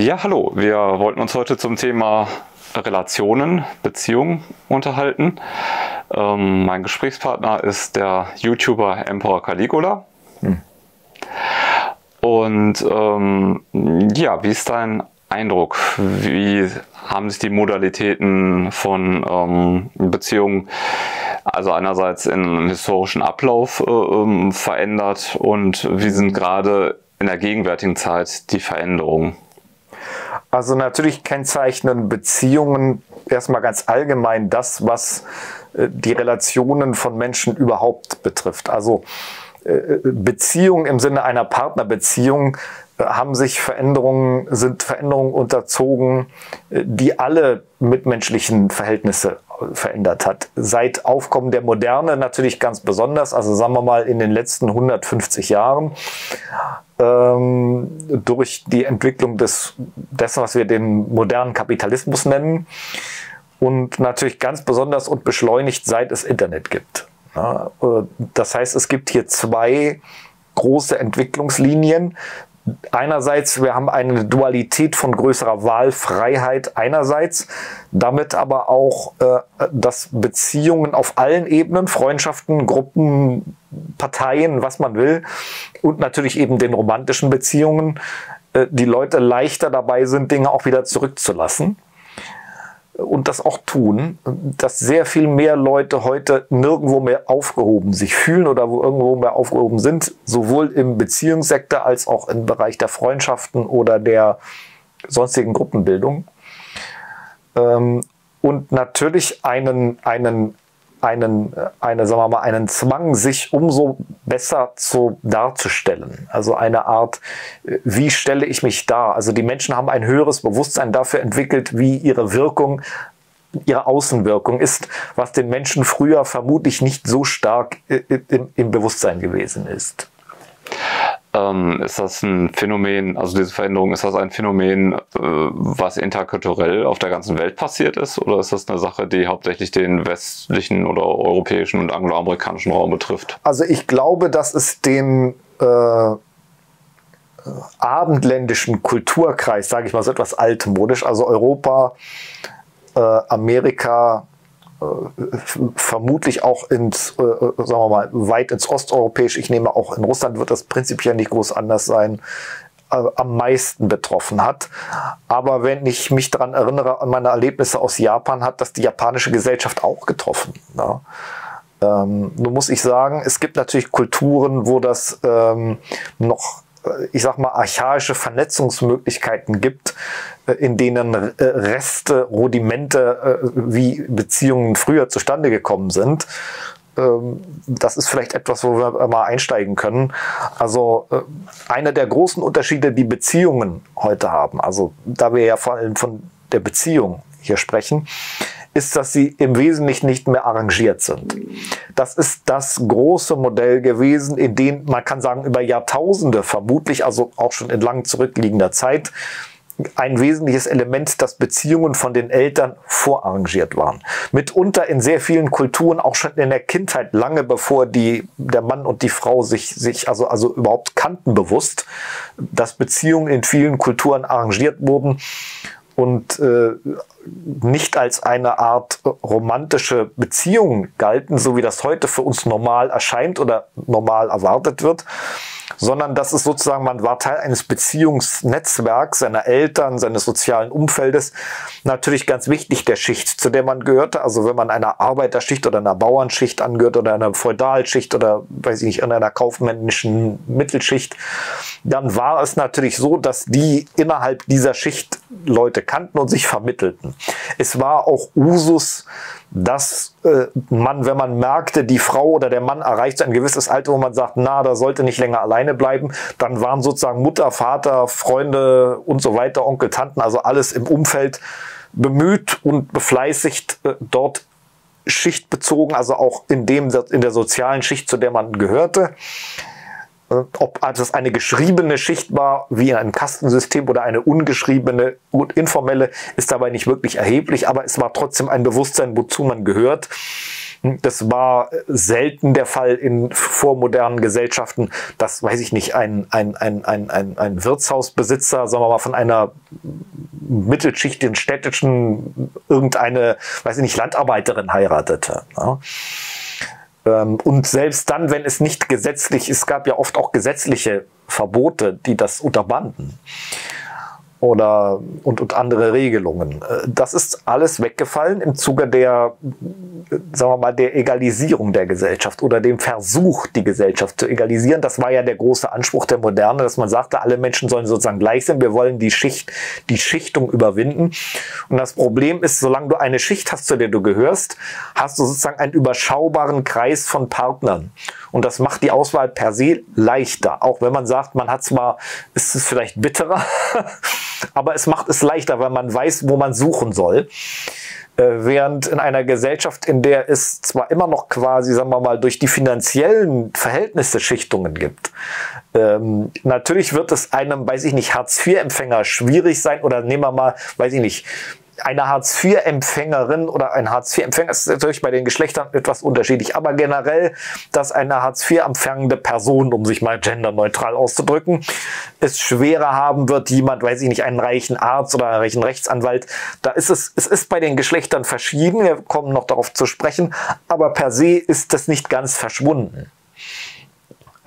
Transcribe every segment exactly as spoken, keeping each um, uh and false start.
Ja, hallo. Wir wollten uns heute zum Thema Relationen, Beziehungen unterhalten. Ähm, mein Gesprächspartner ist der YouTuber Emperor Caligula. Hm. Und ähm, ja, wie ist dein Eindruck? Wie haben sich die Modalitäten von ähm, Beziehungen, also einerseits in einem historischen Ablauf äh, verändert, und wie sind gerade in der gegenwärtigen Zeit die Veränderungen? Also natürlich kennzeichnen Beziehungen erstmal ganz allgemein das, was die Relationen von Menschen überhaupt betrifft. Also Beziehungen im Sinne einer Partnerbeziehung haben sich Veränderungen, sind Veränderungen unterzogen, die alle mitmenschlichen Verhältnisse verändert hat. Seit Aufkommen der Moderne natürlich ganz besonders, also sagen wir mal in den letzten hundertfünfzig Jahren, ähm, durch die Entwicklung des, dessen, was wir den modernen Kapitalismus nennen, und natürlich ganz besonders und beschleunigt, seit es Internet gibt. Ja, das heißt, es gibt hier zwei große Entwicklungslinien. Einerseits, wir haben eine Dualität von größerer Wahlfreiheit einerseits, damit aber auch, dass Beziehungen auf allen Ebenen, Freundschaften, Gruppen, Parteien, was man will, und natürlich eben den romantischen Beziehungen, die Leute leichter dabei sind, Dinge auch wieder zurückzulassen. Und das auch tun, dass sehr viel mehr Leute heute nirgendwo mehr aufgehoben sich fühlen oder wo irgendwo mehr aufgehoben sind, sowohl im Beziehungssektor als auch im Bereich der Freundschaften oder der sonstigen Gruppenbildung. Und natürlich einen, einen, einen, eine, sagen wir mal, einen Zwang, sich umso besser zu, darzustellen. Also eine Art, wie stelle ich mich dar? Also die Menschen haben ein höheres Bewusstsein dafür entwickelt, wie ihre Wirkung, ihre Außenwirkung ist, was den Menschen früher vermutlich nicht so stark im, im Bewusstsein gewesen ist. Ähm, ist das ein Phänomen, also diese Veränderung, ist das ein Phänomen, äh, was interkulturell auf der ganzen Welt passiert ist? Oder ist das eine Sache, die hauptsächlich den westlichen oder europäischen und angloamerikanischen Raum betrifft? Also ich glaube, dass es den äh, abendländischen Kulturkreis, sage ich mal, so etwas altmodisch, also Europa, äh, Amerika, vermutlich auch ins, äh, sagen wir mal, weit ins Osteuropäische, ich nehme auch in Russland wird das prinzipiell nicht groß anders sein, äh, am meisten betroffen hat. Aber wenn ich mich daran erinnere, an meine Erlebnisse aus Japan, hat das die japanische Gesellschaft auch getroffen. Ne? Ähm, nun muss ich sagen, es gibt natürlich Kulturen, wo das ähm, noch, ich sag mal, archaische Vernetzungsmöglichkeiten gibt, in denen Reste, Rudimente, wie Beziehungen früher zustande gekommen sind. Das ist vielleicht etwas, wo wir mal einsteigen können. Also einer der großen Unterschiede, die Beziehungen heute haben, also da wir ja vor allem von der Beziehung hier sprechen, ist, dass sie im Wesentlichen nicht mehr arrangiert sind. Das ist das große Modell gewesen, in dem, man kann sagen, über Jahrtausende vermutlich, also auch schon in lang zurückliegender Zeit, ein wesentliches Element, dass Beziehungen von den Eltern vorarrangiert waren. Mitunter in sehr vielen Kulturen, auch schon in der Kindheit, lange bevor die, der Mann und die Frau sich, sich also, also überhaupt kannten bewusst, dass Beziehungen in vielen Kulturen arrangiert wurden, und äh, nicht als eine Art romantische Beziehung galten, so wie das heute für uns normal erscheint oder normal erwartet wird, sondern dass es sozusagen, man war Teil eines Beziehungsnetzwerks seiner Eltern, seines sozialen Umfeldes, natürlich ganz wichtig der Schicht, zu der man gehörte. Also wenn man einer Arbeiterschicht oder einer Bauernschicht angehört oder einer Feudalschicht oder, weiß ich nicht, einer kaufmännischen Mittelschicht, dann war es natürlich so, dass die innerhalb dieser Schicht Leute kannten und sich vermittelten. Es war auch Usus, dass äh, man, wenn man merkte, die Frau oder der Mann erreicht ein gewisses Alter, wo man sagt, na, da sollte nicht länger alleine bleiben, dann waren sozusagen Mutter, Vater, Freunde und so weiter, Onkel, Tanten, also alles im Umfeld bemüht und befleißigt, äh, dort schichtbezogen, also auch in, dem, in der sozialen Schicht, zu der man gehörte. Ob das eine geschriebene Schicht war, wie in einem Kastensystem, oder eine ungeschriebene und informelle, ist dabei nicht wirklich erheblich, aber es war trotzdem ein Bewusstsein, wozu man gehört. Das war selten der Fall in vormodernen Gesellschaften, dass, weiß ich nicht, ein, ein, ein, ein, ein, ein Wirtshausbesitzer, sagen wir mal, von einer Mittelschicht in städtischen irgendeine, weiß ich nicht, Landarbeiterin heiratete. Ja. Und selbst dann, wenn es nicht gesetzlich ist, gab ja oft auch gesetzliche Verbote, die das unterbanden. Oder und, und andere Regelungen. Das ist alles weggefallen im Zuge der, sagen wir mal, der Egalisierung der Gesellschaft oder dem Versuch, die Gesellschaft zu egalisieren. Das war ja der große Anspruch der Moderne, dass man sagte, alle Menschen sollen sozusagen gleich sein. Wir wollen die Schicht, die Schichtung überwinden. Und das Problem ist, solange du eine Schicht hast, zu der du gehörst, hast du sozusagen einen überschaubaren Kreis von Partnern. Und das macht die Auswahl per se leichter. Auch wenn man sagt, man hat zwar, ist es vielleicht bitterer, aber es macht es leichter, weil man weiß, wo man suchen soll. Äh, während in einer Gesellschaft, in der es zwar immer noch quasi, sagen wir mal, durch die finanziellen Verhältnisse Schichtungen gibt, ähm, natürlich wird es einem, weiß ich nicht, Hartz vier Empfänger schwierig sein, oder nehmen wir mal, weiß ich nicht, eine Hartz vier Empfängerin oder ein Hartz vier Empfänger, ist natürlich bei den Geschlechtern etwas unterschiedlich, aber generell, dass eine Hartz vier empfängende Person, um sich mal genderneutral auszudrücken, es schwerer haben wird, jemand, weiß ich nicht, einen reichen Arzt oder einen reichen Rechtsanwalt, da ist es, es ist bei den Geschlechtern verschieden, wir kommen noch darauf zu sprechen, aber per se ist das nicht ganz verschwunden.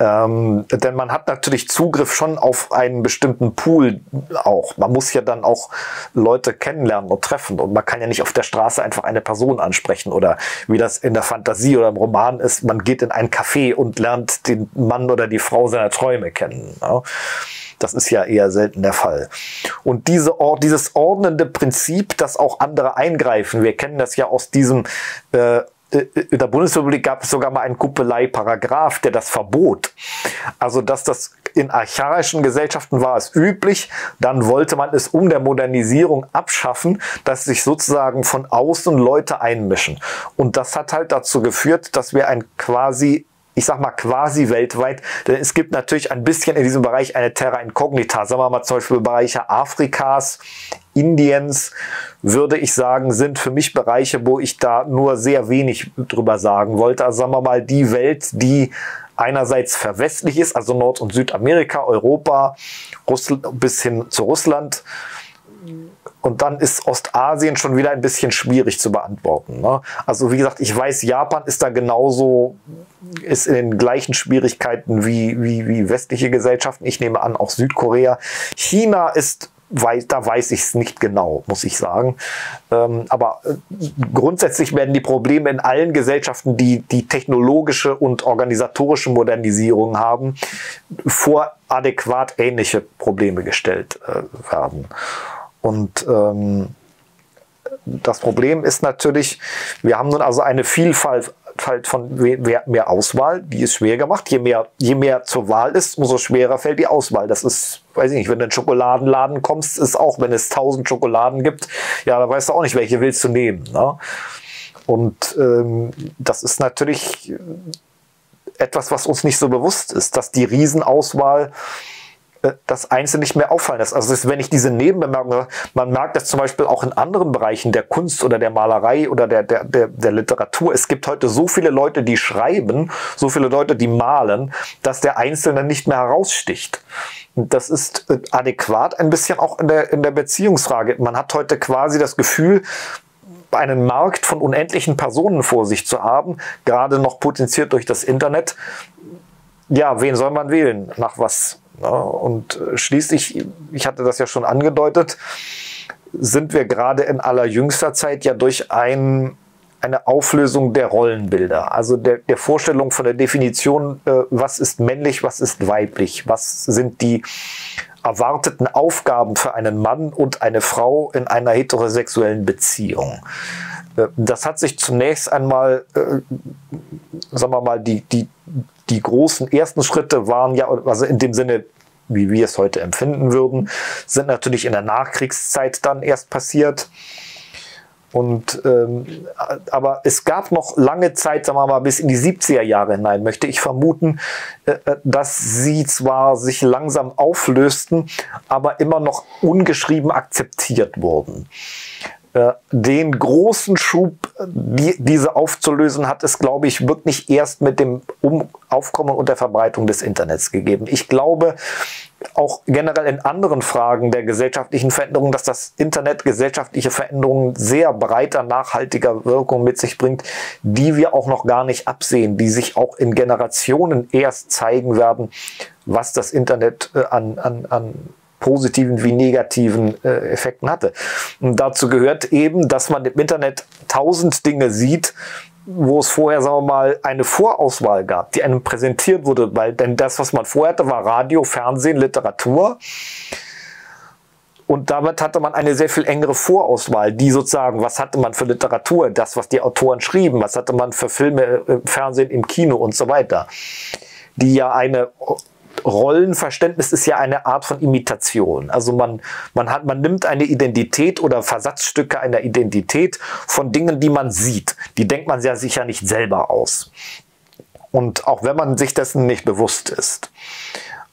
Ähm, denn man hat natürlich Zugriff schon auf einen bestimmten Pool auch. Man muss ja dann auch Leute kennenlernen und treffen. Und man kann ja nicht auf der Straße einfach eine Person ansprechen. Oder wie das in der Fantasie oder im Roman ist, man geht in ein Café und lernt den Mann oder die Frau seiner Träume kennen. Ja. Das ist ja eher selten der Fall. Und diese, dieses ordnende Prinzip, dass auch andere eingreifen, wir kennen das ja aus diesem... Äh, In der Bundesrepublik gab es sogar mal einen Kuppelei-Paragraph, der das verbot. Also, dass das in archaischen Gesellschaften war es üblich, dann wollte man es um der Modernisierung abschaffen, dass sich sozusagen von außen Leute einmischen. Und das hat halt dazu geführt, dass wir ein quasi, ich sag mal quasi weltweit, denn es gibt natürlich ein bisschen in diesem Bereich eine Terra Incognita, sagen wir mal zum Beispiel Bereiche Afrikas, Indiens, würde ich sagen, sind für mich Bereiche, wo ich da nur sehr wenig drüber sagen wollte. Also sagen wir mal, die Welt, die einerseits verwestlich ist, also Nord- und Südamerika, Europa, Russland, bis hin zu Russland. Und dann ist Ostasien schon wieder ein bisschen schwierig zu beantworten. Ne? Also wie gesagt, ich weiß, Japan ist da genauso, ist in den gleichen Schwierigkeiten wie, wie, wie westliche Gesellschaften. Ich nehme an, auch Südkorea. China ist, da weiß ich es nicht genau, muss ich sagen. Aber grundsätzlich werden die Probleme in allen Gesellschaften, die die technologische und organisatorische Modernisierung haben, vor adäquat ähnliche Probleme gestellt werden. Und ähm, das Problem ist natürlich, wir haben nun also eine Vielfalt von mehr Auswahl, die ist schwer gemacht. Je mehr, je mehr zur Wahl ist, umso schwerer fällt die Auswahl. Das ist, weiß ich nicht, wenn du in einen Schokoladenladen kommst, ist auch, wenn es tausend Schokoladen gibt, ja, da weißt du auch nicht, welche willst du nehmen. Ne? Und ähm, das ist natürlich etwas, was uns nicht so bewusst ist, dass die Riesenauswahl das Einzelne nicht mehr auffallen lässt. Also ist, wenn ich diese Nebenbemerkung, man merkt das zum Beispiel auch in anderen Bereichen der Kunst oder der Malerei oder der, der, der, der Literatur. Es gibt heute so viele Leute, die schreiben, so viele Leute, die malen, dass der Einzelne nicht mehr heraussticht. Und das ist adäquat ein bisschen auch in der, in der Beziehungsfrage. Man hat heute quasi das Gefühl, einen Markt von unendlichen Personen vor sich zu haben, gerade noch potenziert durch das Internet. Ja, wen soll man wählen? Nach was? Ja, und schließlich, ich hatte das ja schon angedeutet, sind wir gerade in allerjüngster Zeit ja durch ein, eine Auflösung der Rollenbilder, also der, der Vorstellung von der Definition, äh, was ist männlich, was ist weiblich, was sind die erwarteten Aufgaben für einen Mann und eine Frau in einer heterosexuellen Beziehung. Äh, das hat sich zunächst einmal, äh, sagen wir mal, die, die Die großen ersten Schritte waren ja, also in dem Sinne, wie wir es heute empfinden würden, sind natürlich in der Nachkriegszeit dann erst passiert. Und, ähm, aber es gab noch lange Zeit, sagen wir mal, bis in die siebziger Jahre hinein, möchte ich vermuten, äh, dass sie zwar sich langsam auflösten, aber immer noch ungeschrieben akzeptiert wurden. Den großen Schub, die, diese aufzulösen, hat es, glaube ich, wirklich erst mit dem um Aufkommen und der Verbreitung des Internets gegeben. Ich glaube auch generell in anderen Fragen der gesellschaftlichen Veränderungen, dass das Internet gesellschaftliche Veränderungen sehr breiter, nachhaltiger Wirkung mit sich bringt, die wir auch noch gar nicht absehen, die sich auch in Generationen erst zeigen werden, was das Internet an, an, an positiven wie negativen äh, Effekten hatte. Und dazu gehört eben, dass man im Internet tausend Dinge sieht, wo es vorher, sagen wir mal, eine Vorauswahl gab, die einem präsentiert wurde, weil denn das, was man vorher hatte, war Radio, Fernsehen, Literatur. Und damit hatte man eine sehr viel engere Vorauswahl, die sozusagen, was hatte man für Literatur, das, was die Autoren schrieben, was hatte man für Filme im Fernsehen, im Kino und so weiter, die ja eine... Rollenverständnis ist ja eine Art von Imitation. Also man, man, hat, man nimmt eine Identität oder Versatzstücke einer Identität von Dingen, die man sieht. Die denkt man ja sicher nicht selber aus. Und auch wenn man sich dessen nicht bewusst ist.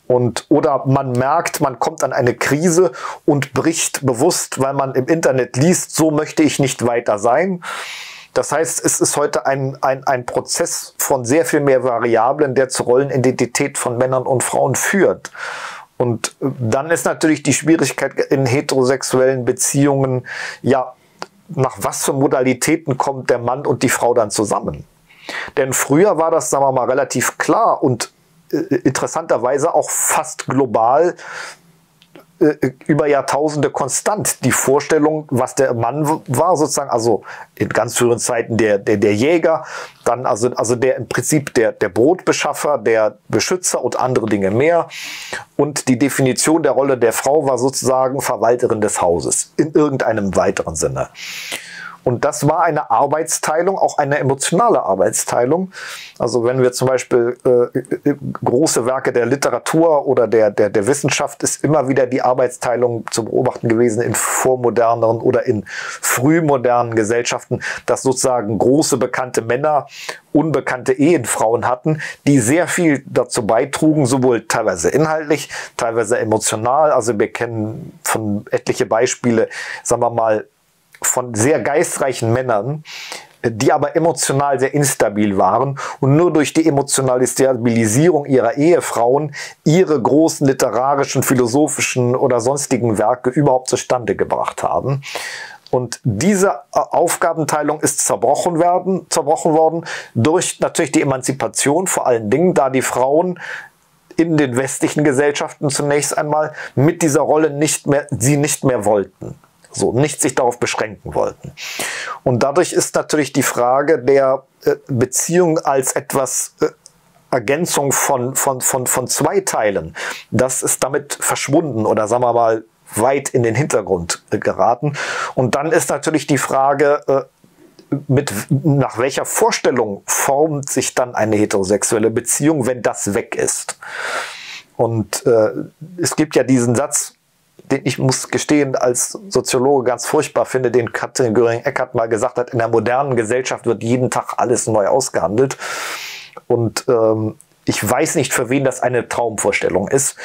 Und, oder man merkt, man kommt an eine Krise und bricht bewusst, weil man im Internet liest, so möchte ich nicht weiter sein. Das heißt, es ist heute ein, ein, ein Prozess von sehr viel mehr Variablen, der zur Rollenidentität von Männern und Frauen führt. Und dann ist natürlich die Schwierigkeit in heterosexuellen Beziehungen, ja, nach was für Modalitäten kommt der Mann und die Frau dann zusammen? Denn früher war das, sagen wir mal, relativ klar und äh, interessanterweise auch fast global über Jahrtausende konstant die Vorstellung, was der Mann war, sozusagen, also in ganz früheren Zeiten der, der, der Jäger, dann also, also der im Prinzip der, der Brotbeschaffer, der Beschützer und andere Dinge mehr. Und die Definition der Rolle der Frau war sozusagen Verwalterin des Hauses, in irgendeinem weiteren Sinne. Und das war eine Arbeitsteilung, auch eine emotionale Arbeitsteilung. Also wenn wir zum Beispiel äh, große Werke der Literatur oder der, der, der Wissenschaft, ist immer wieder die Arbeitsteilung zu beobachten gewesen in vormoderneren oder in frühmodernen Gesellschaften, dass sozusagen große bekannte Männer unbekannte Ehenfrauen hatten, die sehr viel dazu beitrugen, sowohl teilweise inhaltlich, teilweise emotional. Also wir kennen von etliche Beispiele, sagen wir mal, von sehr geistreichen Männern, die aber emotional sehr instabil waren und nur durch die emotionale Stabilisierung ihrer Ehefrauen ihre großen literarischen, philosophischen oder sonstigen Werke überhaupt zustande gebracht haben. Und diese Aufgabenteilung ist zerbrochen werden, zerbrochen worden durch natürlich die Emanzipation, vor allen Dingen, da die Frauen in den westlichen Gesellschaften zunächst einmal mit dieser Rolle nicht mehr, sie nicht mehr wollten. So, nicht sich darauf beschränken wollten. Und dadurch ist natürlich die Frage der äh, Beziehung als etwas äh, Ergänzung von, von, von, von zwei Teilen, das ist damit verschwunden oder sagen wir mal weit in den Hintergrund äh, geraten. Und dann ist natürlich die Frage, äh, mit, nach welcher Vorstellung formt sich dann eine heterosexuelle Beziehung, wenn das weg ist. Und äh, es gibt ja diesen Satz, den ich muss gestehen, als Soziologe ganz furchtbar finde, den Katrin Göring-Eckardt mal gesagt hat, in der modernen Gesellschaft wird jeden Tag alles neu ausgehandelt. Und ähm, ich weiß nicht, für wen das eine Traumvorstellung ist,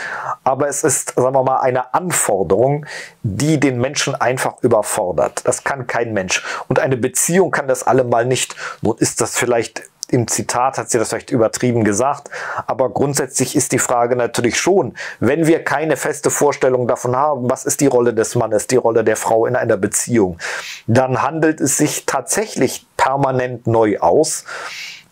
aber es ist, sagen wir mal, eine Anforderung, die den Menschen einfach überfordert. Das kann kein Mensch. Und eine Beziehung kann das allemal nicht. Nun ist das vielleicht... Im Zitat hat sie das vielleicht übertrieben gesagt, aber grundsätzlich ist die Frage natürlich schon, wenn wir keine feste Vorstellung davon haben, was ist die Rolle des Mannes, die Rolle der Frau in einer Beziehung, dann handelt es sich tatsächlich permanent neu aus.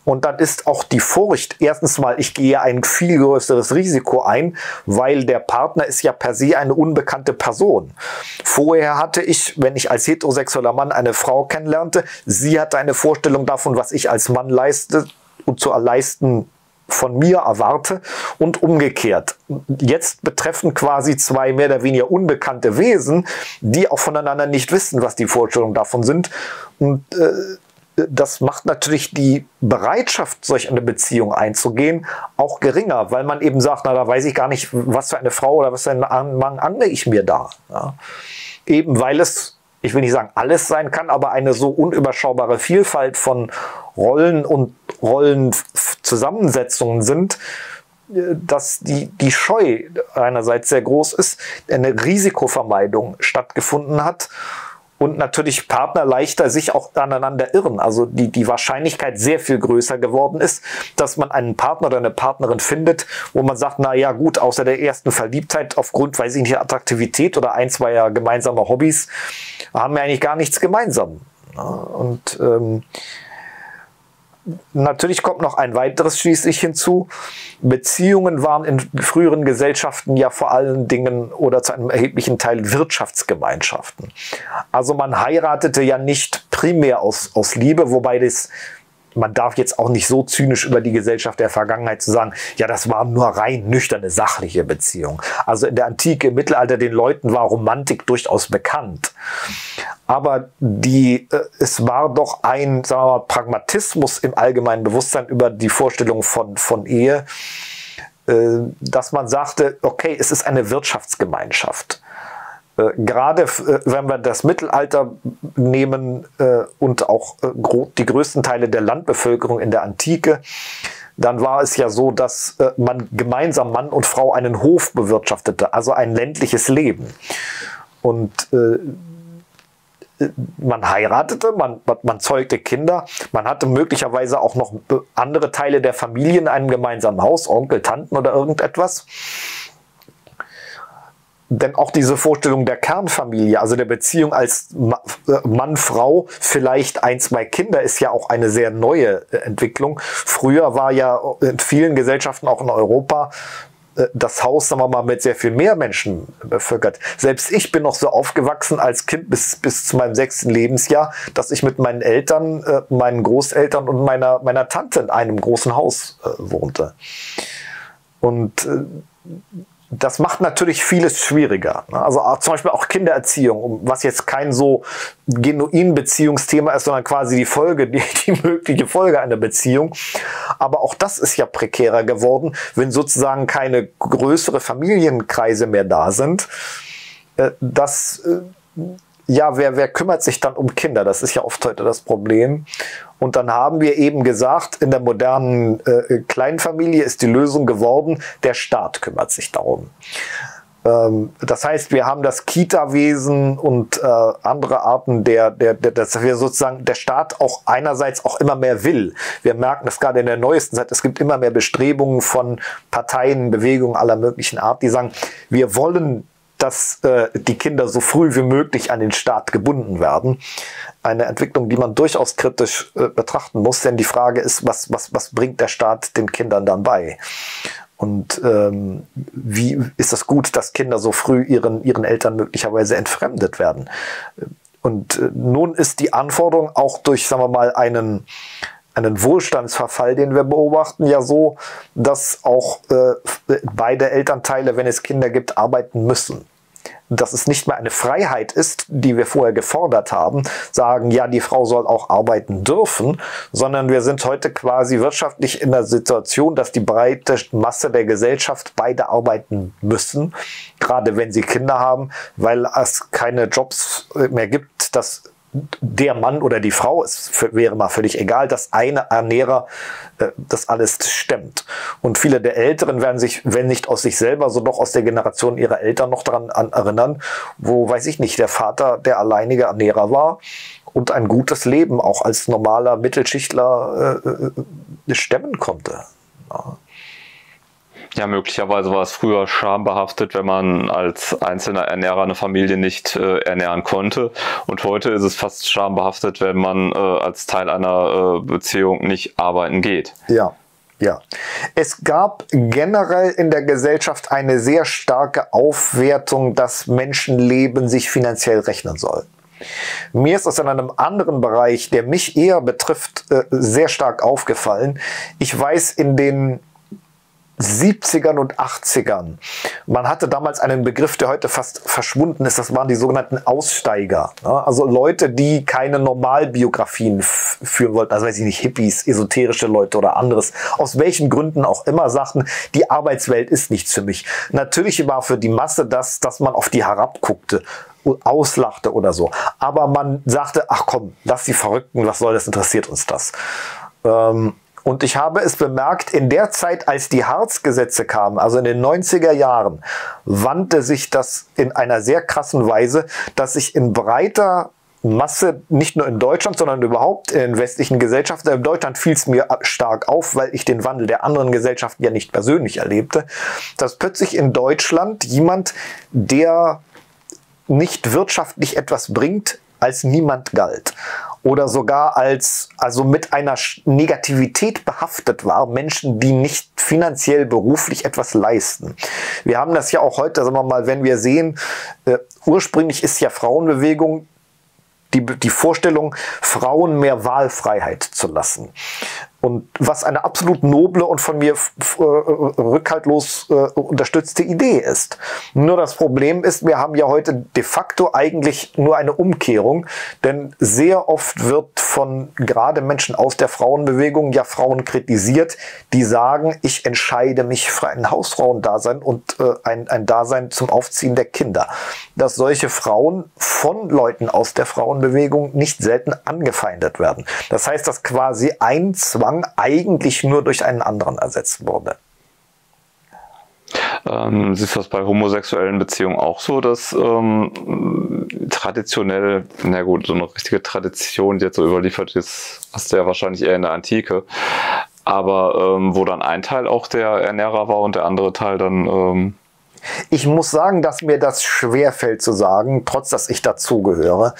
Und dann ist auch die Furcht, erstens mal, ich gehe ein viel größeres Risiko ein, weil der Partner ist ja per se eine unbekannte Person. Vorher hatte ich, wenn ich als heterosexueller Mann eine Frau kennenlernte, sie hatte eine Vorstellung davon, was ich als Mann leiste und zu leisten von mir erwarte und umgekehrt. Jetzt betreffen quasi zwei mehr oder weniger unbekannte Wesen, die auch voneinander nicht wissen, was die Vorstellungen davon sind. Und äh, das macht natürlich die Bereitschaft, solch eine Beziehung einzugehen, auch geringer, weil man eben sagt, na, da weiß ich gar nicht, was für eine Frau oder was für einen Mann angle ich mir da. Ja. Eben weil es, ich will nicht sagen, alles sein kann, aber eine so unüberschaubare Vielfalt von Rollen und Rollenzusammensetzungen sind, dass die, die Scheu einerseits sehr groß ist, eine Risikovermeidung stattgefunden hat. und natürlich Partner leichter sich auch aneinander irren. Also die, die Wahrscheinlichkeit sehr viel größer geworden ist, dass man einen Partner oder eine Partnerin findet, wo man sagt, na ja gut, außer der ersten Verliebtheit aufgrund, weiß ich nicht, Attraktivität oder ein, zwei ja gemeinsame Hobbys, haben wir eigentlich gar nichts gemeinsam. Und ähm, natürlich kommt noch ein weiteres schließlich hinzu. Beziehungen waren in früheren Gesellschaften ja vor allen Dingen oder zu einem erheblichen Teil Wirtschaftsgemeinschaften. Also man heiratete ja nicht primär aus, aus Liebe, wobei das, man darf jetzt auch nicht so zynisch über die Gesellschaft der Vergangenheit zu sagen, ja, das waren nur rein nüchterne, sachliche Beziehungen. Also in der Antike, im Mittelalter, den Leuten war Romantik durchaus bekannt. Aber die, äh, es war doch ein, sagen wir mal, Pragmatismus im allgemeinen Bewusstsein über die Vorstellung von, von Ehe, äh, dass man sagte, okay, es ist eine Wirtschaftsgemeinschaft. Äh, gerade äh, wenn wir das Mittelalter nehmen äh, und auch äh, gro die größten Teile der Landbevölkerung in der Antike, dann war es ja so, dass äh, man gemeinsam Mann und Frau einen Hof bewirtschaftete, also ein ländliches Leben. Und äh, man heiratete, man, man zeugte Kinder, man hatte möglicherweise auch noch andere Teile der Familie in einem gemeinsamen Haus, Onkel, Tanten oder irgendetwas. Denn auch diese Vorstellung der Kernfamilie, also der Beziehung als Mann, Frau, vielleicht ein, zwei Kinder, ist ja auch eine sehr neue Entwicklung. Früher war ja in vielen Gesellschaften, auch in Europa, das Haus, sagen wir mal, mit sehr viel mehr Menschen bevölkert. Selbst ich bin noch so aufgewachsen als Kind bis, bis zu meinem sechsten Lebensjahr, dass ich mit meinen Eltern, meinen Großeltern und meiner, meiner Tante in einem großen Haus wohnte. Und das macht natürlich vieles schwieriger. Also zum Beispiel auch Kindererziehung, was jetzt kein so genuin Beziehungsthema ist, sondern quasi die Folge, die, die mögliche Folge einer Beziehung. Aber auch das ist ja prekärer geworden, wenn sozusagen keine größeren Familienkreise mehr da sind. Das, ja, wer, wer kümmert sich dann um Kinder? Das ist ja oft heute das Problem. Und dann haben wir eben gesagt, in der modernen äh, Kleinfamilie ist die Lösung geworden, der Staat kümmert sich darum. Ähm, das heißt, wir haben das Kita-Wesen und äh, andere Arten, der, der, der, dass wir sozusagen der Staat auch einerseits auch immer mehr will. Wir merken das gerade in der neuesten Zeit, es gibt immer mehr Bestrebungen von Parteien, Bewegungen aller möglichen Art, die sagen, wir wollen, dass äh, die Kinder so früh wie möglich an den Staat gebunden werden. Eine Entwicklung, die man durchaus kritisch äh, betrachten muss, denn die Frage ist, was, was, was bringt der Staat den Kindern dann bei? Und ähm, wie ist es gut, dass Kinder so früh ihren, ihren Eltern möglicherweise entfremdet werden? Und äh, nun ist die Anforderung auch durch, sagen wir mal, einen einen Wohlstandsverfall, den wir beobachten, ja so, dass auch äh, beide Elternteile, wenn es Kinder gibt, arbeiten müssen. Dass es nicht mehr eine Freiheit ist, die wir vorher gefordert haben, sagen, ja, die Frau soll auch arbeiten dürfen, sondern wir sind heute quasi wirtschaftlich in der Situation, dass die breite Masse der Gesellschaft beide arbeiten müssen, gerade wenn sie Kinder haben, weil es keine Jobs mehr gibt, dass der Mann oder die Frau, es wäre mal völlig egal, dass eine Ernährer äh, das alles stemmt. Und viele der Älteren werden sich, wenn nicht aus sich selber, so doch aus der Generation ihrer Eltern noch daran an, erinnern, wo, weiß ich nicht, der Vater der alleinige Ernährer war und ein gutes Leben auch als normaler Mittelschichtler äh, äh, stemmen konnte. Ja. Ja, möglicherweise war es früher schambehaftet, wenn man als einzelner Ernährer eine Familie nicht äh, ernähren konnte. Und heute ist es fast schambehaftet, wenn man äh, als Teil einer äh, Beziehung nicht arbeiten geht. Ja, ja. Es gab generell in der Gesellschaft eine sehr starke Aufwertung, dass Menschenleben sich finanziell rechnen soll. Mir ist das in einem anderen Bereich, der mich eher betrifft, äh, sehr stark aufgefallen. Ich weiß, in den siebzigern und achtzigern. Man hatte damals einen Begriff, der heute fast verschwunden ist. Das waren die sogenannten Aussteiger. Also Leute, die keine Normalbiografien führen wollten. Also weiß ich nicht, Hippies, esoterische Leute oder anderes. Aus welchen Gründen auch immer sagten, die Arbeitswelt ist nichts für mich. Natürlich war für die Masse das, dass man auf die herabguckte, auslachte oder so. Aber man sagte, ach komm, lass die Verrückten, was soll das, interessiert uns das. Ähm, Und ich habe es bemerkt, in der Zeit, als die Hartz-Gesetze kamen, also in den neunziger Jahren, wandte sich das in einer sehr krassen Weise, dass sich in breiter Masse, nicht nur in Deutschland, sondern überhaupt in westlichen Gesellschaften. In Deutschland fiel es mir stark auf, weil ich den Wandel der anderen Gesellschaften ja nicht persönlich erlebte, dass plötzlich in Deutschland jemand, der nicht wirtschaftlich etwas bringt, als niemand galt. Oder sogar als, also mit einer Negativität behaftet war, Menschen, die nicht finanziell, beruflich etwas leisten. Wir haben das ja auch heute, sagen wir mal, wenn wir sehen, äh, ursprünglich ist ja Frauenbewegung die, die Vorstellung, Frauen mehr Wahlfreiheit zu lassen. Und was eine absolut noble und von mir äh, rückhaltlos äh, unterstützte Idee ist. Nur das Problem ist, wir haben ja heute de facto eigentlich nur eine Umkehrung, denn sehr oft wird von gerade Menschen aus der Frauenbewegung ja Frauen kritisiert, die sagen, ich entscheide mich für ein Hausfrauendasein und äh, ein, ein Dasein zum Aufziehen der Kinder. Dass solche Frauen von Leuten aus der Frauenbewegung nicht selten angefeindet werden. Das heißt, dass quasi ein Zwang eigentlich nur durch einen anderen ersetzt wurde. Ähm, ist das bei homosexuellen Beziehungen auch so, dass ähm, traditionell, na gut, so eine richtige Tradition, die jetzt so überliefert ist, hast du ja wahrscheinlich eher in der Antike, aber ähm, wo dann ein Teil auch der Ernährer war und der andere Teil dann... Ähm ich muss sagen, dass mir das schwerfällt zu sagen, trotz dass ich dazugehöre.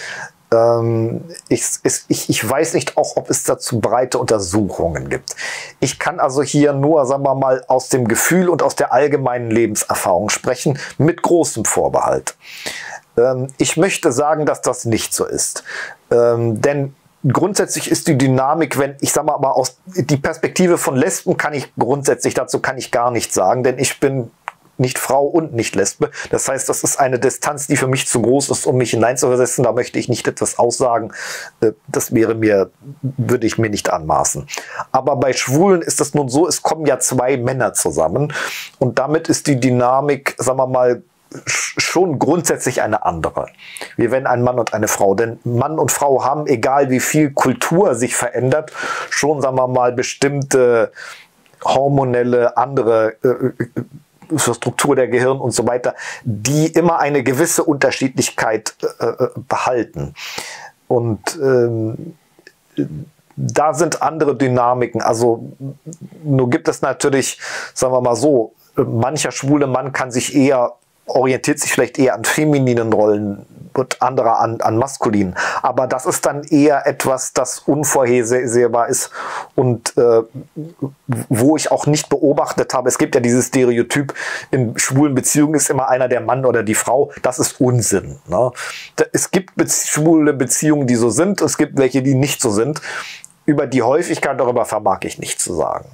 Ich, ich, ich weiß nicht auch, ob es dazu breite Untersuchungen gibt. Ich kann also hier nur, sagen wir mal, aus dem Gefühl und aus der allgemeinen Lebenserfahrung sprechen, mit großem Vorbehalt. Ich möchte sagen, dass das nicht so ist. Denn grundsätzlich ist die Dynamik, wenn ich sage mal, aber aus die Perspektive von Lesben kann ich grundsätzlich dazu kann ich gar nichts sagen, denn ich bin nicht Frau und nicht Lesbe. Das heißt, das ist eine Distanz, die für mich zu groß ist, um mich hineinzuversetzen. Da möchte ich nicht etwas aussagen. Das wäre mir, würde ich mir nicht anmaßen. Aber bei Schwulen ist das nun so, es kommen ja zwei Männer zusammen. Und damit ist die Dynamik, sagen wir mal, schon grundsätzlich eine andere. Wie wenn ein Mann und eine Frau. Denn Mann und Frau haben, egal wie viel Kultur sich verändert, schon, sagen wir mal, bestimmte hormonelle, andere äh, zur Struktur der Gehirn und so weiter, die immer eine gewisse Unterschiedlichkeit äh, behalten. Und ähm, da sind andere Dynamiken. Also nur gibt es natürlich, sagen wir mal so, mancher schwule Mann kann sich eher, orientiert sich vielleicht eher an femininen Rollen und anderer an, an maskulinen. Aber das ist dann eher etwas, das unvorhersehbar ist und äh, wo ich auch nicht beobachtet habe. Es gibt ja dieses Stereotyp, in schwulen Beziehungen ist immer einer der Mann oder die Frau. Das ist Unsinn, ne? Es gibt be- schwule Beziehungen, die so sind. Es gibt welche, die nicht so sind. Über die Häufigkeit, darüber vermag ich nichts zu sagen.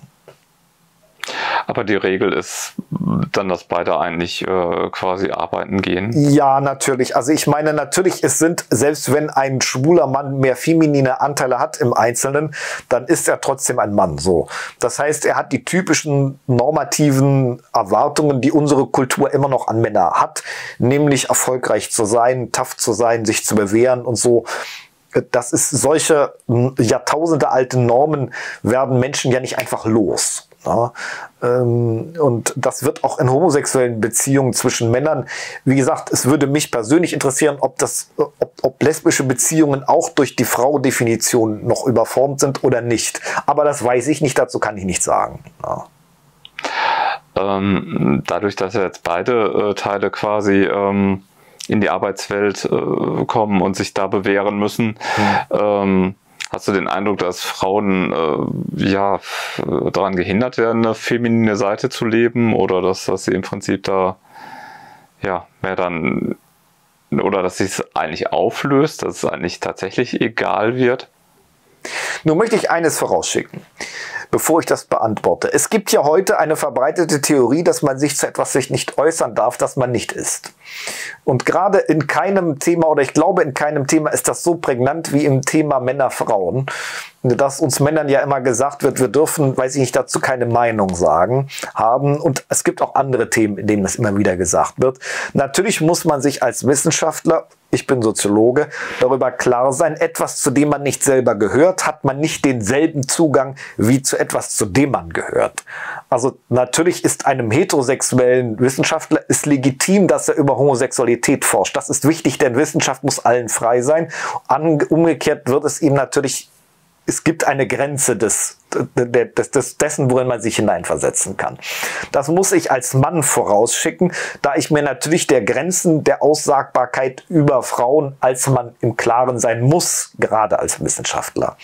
Aber die Regel ist dann, dass beide eigentlich äh, quasi arbeiten gehen. Ja, natürlich. Also ich meine, natürlich, es sind, selbst wenn ein schwuler Mann mehr feminine Anteile hat im Einzelnen, dann ist er trotzdem ein Mann so. Das heißt, er hat die typischen normativen Erwartungen, die unsere Kultur immer noch an Männer hat, nämlich erfolgreich zu sein, tough zu sein, sich zu bewähren und so. Das ist, solche jahrtausendealte Normen werden Menschen ja nicht einfach los. Ja, ähm, und das wird auch in homosexuellen Beziehungen zwischen Männern, wie gesagt, es würde mich persönlich interessieren, ob, das, ob, ob lesbische Beziehungen auch durch die Frau-Definition noch überformt sind oder nicht. Aber das weiß ich nicht, dazu kann ich nichts sagen. Ja. Ähm, dadurch, dass jetzt beide äh, Teile quasi ähm, in die Arbeitswelt äh, kommen und sich da bewähren müssen, mhm. ähm, Hast du den Eindruck, dass Frauen äh, ja, daran gehindert werden, eine feminine Seite zu leben? Oder dass, dass sie im Prinzip da ja, mehr dann, oder dass sie es eigentlich auflöst, dass es eigentlich tatsächlich egal wird? Nun möchte ich eines vorausschicken, bevor ich das beantworte. Es gibt ja heute eine verbreitete Theorie, dass man sich zu etwas sich nicht äußern darf, das man nicht ist. Und gerade in keinem Thema, oder ich glaube in keinem Thema ist das so prägnant wie im Thema Männer-Frauen, dass uns Männern ja immer gesagt wird, wir dürfen, weiß ich nicht, dazu keine Meinung sagen, haben. Und es gibt auch andere Themen, in denen das immer wieder gesagt wird. Natürlich muss man sich als Wissenschaftler, ich bin Soziologe, darüber klar sein, etwas, zu dem man nicht selber gehört, hat man nicht denselben Zugang wie zu etwas, zu dem man gehört. Also natürlich ist einem heterosexuellen Wissenschaftler ist legitim, dass er über Homosexualität forscht. Das ist wichtig, denn Wissenschaft muss allen frei sein. Umgekehrt wird es ihm natürlich, es gibt eine Grenze des, des, des, dessen, worin man sich hineinversetzen kann. Das muss ich als Mann vorausschicken, da ich mir natürlich der Grenzen der Aussagbarkeit über Frauen als Mann im Klaren sein muss, gerade als Wissenschaftler.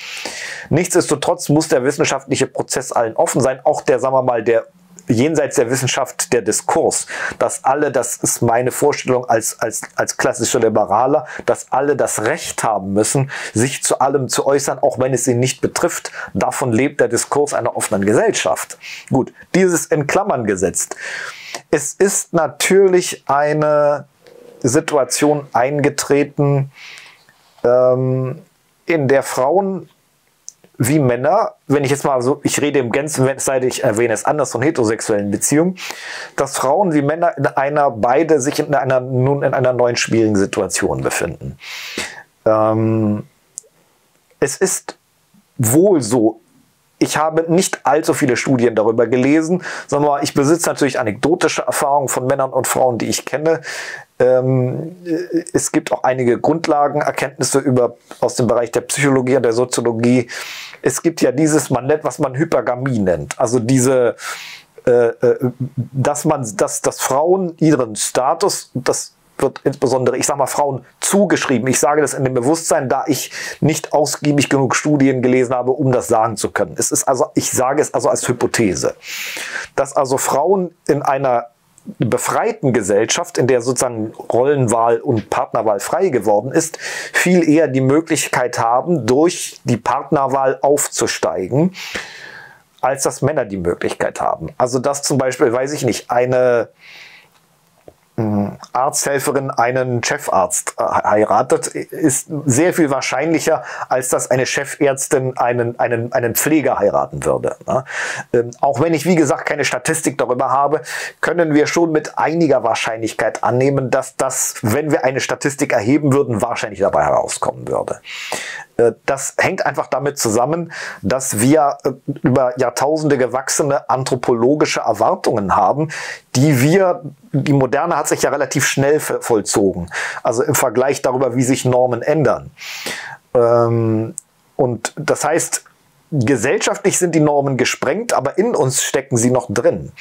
Nichtsdestotrotz muss der wissenschaftliche Prozess allen offen sein, auch der, sagen wir mal, der jenseits der Wissenschaft, der Diskurs, dass alle, das ist meine Vorstellung als, als, als klassischer Liberaler, dass alle das Recht haben müssen, sich zu allem zu äußern, auch wenn es ihn nicht betrifft. Davon lebt der Diskurs einer offenen Gesellschaft. Gut, dieses in Klammern gesetzt. Es ist natürlich eine Situation eingetreten, ähm, in der Frauen wie Männer, wenn ich jetzt mal so, ich rede im Ganzen, es sei denn, ich erwähne es anders, von heterosexuellen Beziehungen, dass Frauen wie Männer in einer, beide sich in einer, nun in einer neuen schwierigen Situation befinden. Ähm, es ist wohl so, ich habe nicht allzu viele Studien darüber gelesen, sondern ich besitze natürlich anekdotische Erfahrungen von Männern und Frauen, die ich kenne. Ähm, es gibt auch einige Grundlagenerkenntnisse über, aus dem Bereich der Psychologie und der Soziologie. Es gibt ja dieses, man nennt, was man Hypergamie nennt. Also diese, äh, dass, man, dass, dass Frauen ihren Status, das wird insbesondere, ich sage mal, Frauen zugeschrieben. Ich sage das in dem Bewusstsein, da ich nicht ausgiebig genug Studien gelesen habe, um das sagen zu können. Es ist also, ich sage es also als Hypothese, dass also Frauen in einer befreiten Gesellschaft, in der sozusagen Rollenwahl und Partnerwahl frei geworden ist, viel eher die Möglichkeit haben, durch die Partnerwahl aufzusteigen, als dass Männer die Möglichkeit haben. Also dass zum Beispiel, weiß ich nicht, eine Arzthelferin einen Chefarzt heiratet, ist sehr viel wahrscheinlicher, als dass eine Chefärztin einen, einen, einen Pfleger heiraten würde. Ähm, auch wenn ich, wie gesagt, keine Statistik darüber habe, können wir schon mit einiger Wahrscheinlichkeit annehmen, dass das, wenn wir eine Statistik erheben würden, wahrscheinlich dabei herauskommen würde. Äh, das hängt einfach damit zusammen, dass wir äh, über Jahrtausende gewachsene anthropologische Erwartungen haben, die wir, die Moderne hat sich ja relativ schnell vollzogen. Also im Vergleich darüber, wie sich Normen ändern. Und das heißt, gesellschaftlich sind die Normen gesprengt, aber in uns stecken sie noch drin.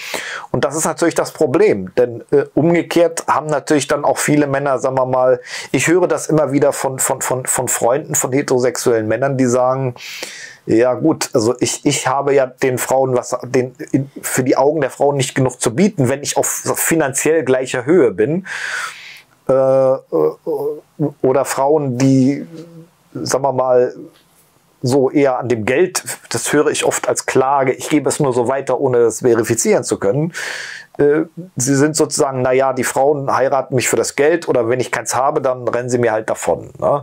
Und das ist natürlich das Problem, denn äh, umgekehrt haben natürlich dann auch viele Männer, sagen wir mal, ich höre das immer wieder von, von, von, von Freunden, von heterosexuellen Männern, die sagen, ja gut, also ich, ich habe ja den Frauen, was den, für die Augen der Frauen nicht genug zu bieten, wenn ich auf finanziell gleicher Höhe bin. Äh, oder Frauen, die, sagen wir mal, so eher an dem Geld, das höre ich oft als Klage, ich gebe es nur so weiter, ohne das verifizieren zu können. Äh, sie sind sozusagen, naja, die Frauen heiraten mich für das Geld oder wenn ich keins habe, dann rennen sie mir halt davon. Ne?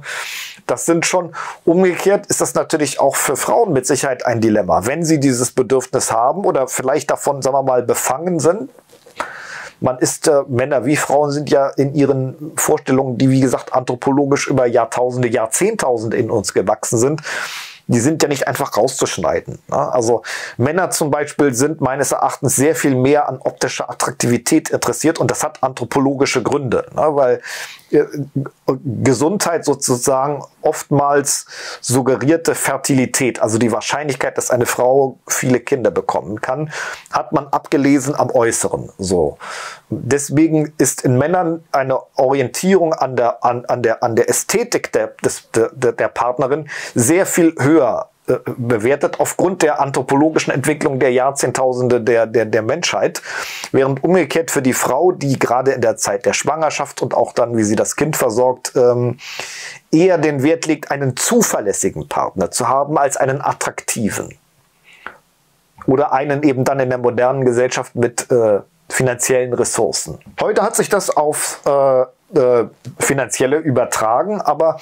Das sind schon, umgekehrt ist das natürlich auch für Frauen mit Sicherheit ein Dilemma. Wenn sie dieses Bedürfnis haben oder vielleicht davon, sagen wir mal, befangen sind, man ist, äh, Männer wie Frauen sind ja in ihren Vorstellungen, die wie gesagt anthropologisch über Jahrtausende, Jahrzehntausende in uns gewachsen sind, die sind ja nicht einfach rauszuschneiden. Ne? Also Männer zum Beispiel sind meines Erachtens sehr viel mehr an optischer Attraktivität interessiert und das hat anthropologische Gründe, ne? Weil äh, Gesundheit sozusagen oftmals suggerierte Fertilität, also die Wahrscheinlichkeit, dass eine Frau viele Kinder bekommen kann, hat man abgelesen am Äußeren. So. Deswegen ist in Männern eine Orientierung an der, an, an der, an der Ästhetik der, des, der, der Partnerin sehr viel höher äh, bewertet, aufgrund der anthropologischen Entwicklung der Jahrzehntausende der, der, der Menschheit, während umgekehrt für die Frau, die gerade in der Zeit der Schwangerschaft und auch dann, wie sie das Kind versorgt, ähm, eher den Wert legt, einen zuverlässigen Partner zu haben, als einen attraktiven. Oder einen eben dann in der modernen Gesellschaft mit äh, finanziellen Ressourcen. Heute hat sich das auf äh, äh, finanzielle übertragen, aber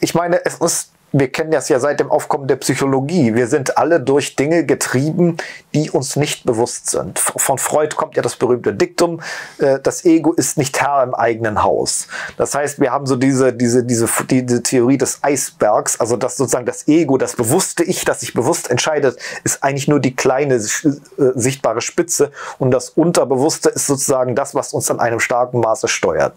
ich meine, es ist wir kennen das ja seit dem Aufkommen der Psychologie. Wir sind alle durch Dinge getrieben, die uns nicht bewusst sind. Von Freud kommt ja das berühmte Diktum, äh, das Ego ist nicht Herr im eigenen Haus. Das heißt, wir haben so diese, diese, diese, diese Theorie des Eisbergs, also dass sozusagen das Ego, das bewusste Ich, das sich bewusst entscheidet, ist eigentlich nur die kleine, äh, sichtbare Spitze, und das Unterbewusste ist sozusagen das, was uns in einem starken Maße steuert.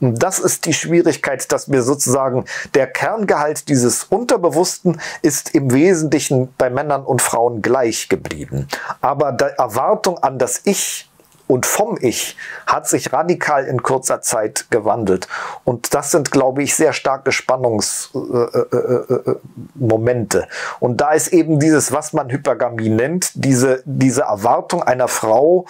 Und das ist die Schwierigkeit, dass wir sozusagen der Kerngehalt dieses Unterbewussten ist im Wesentlichen bei Männern und Frauen gleich geblieben. Aber die Erwartung an das Ich und vom Ich hat sich radikal in kurzer Zeit gewandelt. Und das sind, glaube ich, sehr starke Spannungsmomente. Und da ist eben dieses, was man Hypergamie nennt, diese, diese Erwartung einer Frau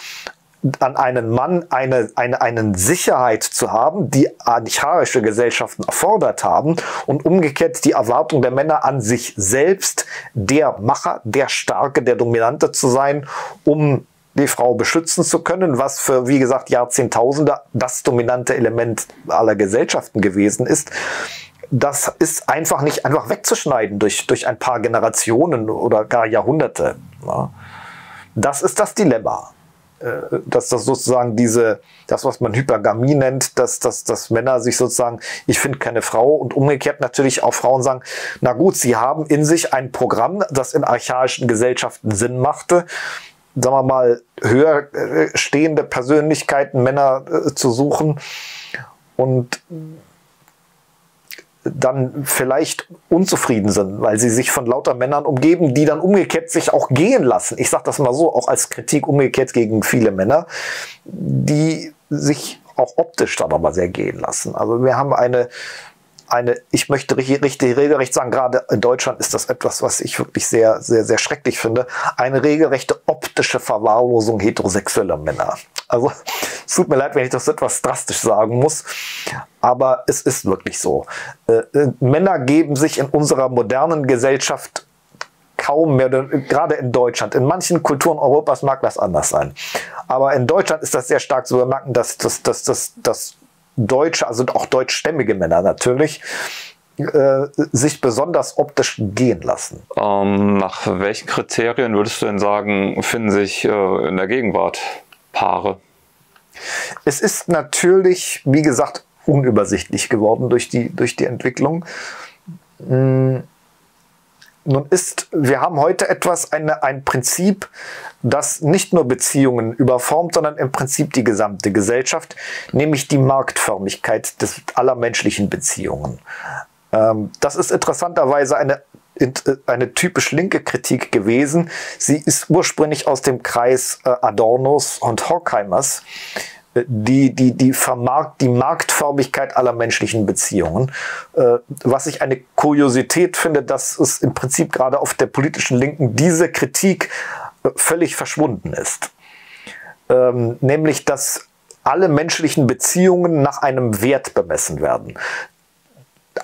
an einen Mann eine, eine, eine Sicherheit zu haben, die archaische Gesellschaften erfordert haben, und umgekehrt die Erwartung der Männer an sich selbst, der Macher, der Starke, der Dominante zu sein, um die Frau beschützen zu können, was für, wie gesagt, Jahrzehntausende das dominante Element aller Gesellschaften gewesen ist. Das ist einfach nicht einfach wegzuschneiden durch, durch ein paar Generationen oder gar Jahrhunderte. Das ist das Dilemma. Dass das sozusagen diese, das was man Hypergamie nennt, dass, dass, dass Männer sich sozusagen, ich finde keine Frau, und umgekehrt natürlich auch Frauen sagen, na gut, sie haben in sich ein Programm, das in archaischen Gesellschaften Sinn machte, sagen wir mal, höher stehende Persönlichkeiten, Männer äh, zu suchen und dann vielleicht unzufrieden sind, weil sie sich von lauter Männern umgeben, die dann umgekehrt sich auch gehen lassen. Ich sage das mal so, auch als Kritik umgekehrt gegen viele Männer, die sich auch optisch dann aber sehr gehen lassen. Also wir haben eine, eine ich möchte richtig, richtig regelrecht sagen, gerade in Deutschland ist das etwas, was ich wirklich sehr, sehr, sehr schrecklich finde, eine regelrechte optische Verwahrlosung heterosexueller Männer. Also es tut mir leid, wenn ich das etwas drastisch sagen muss, aber es ist wirklich so. Äh, äh, Männer geben sich in unserer modernen Gesellschaft kaum mehr, gerade in Deutschland. In manchen Kulturen Europas mag das anders sein. Aber in Deutschland ist das sehr stark zu bemerken, dass, dass, dass, dass, dass Deutsche, also auch deutschstämmige Männer natürlich, äh, sich besonders optisch gehen lassen. Ähm, nach welchen Kriterien würdest du denn sagen, finden sich äh, in der Gegenwart Paare? Es ist natürlich, wie gesagt, unübersichtlich geworden durch die, durch die Entwicklung. Nun ist, wir haben heute etwas, eine, ein Prinzip, das nicht nur Beziehungen überformt, sondern im Prinzip die gesamte Gesellschaft, nämlich die Marktförmigkeit des, aller menschlichen Beziehungen. Ähm, das ist interessanterweise eine eine typisch linke Kritik gewesen. Sie ist ursprünglich aus dem Kreis Adornos und Horkheimers, die, die, die, vermarkt, die Marktförmigkeit aller menschlichen Beziehungen. Was ich eine Kuriosität finde, dass es im Prinzip gerade auf der politischen Linken diese Kritik völlig verschwunden ist. Nämlich, dass alle menschlichen Beziehungen nach einem Wert bemessen werden.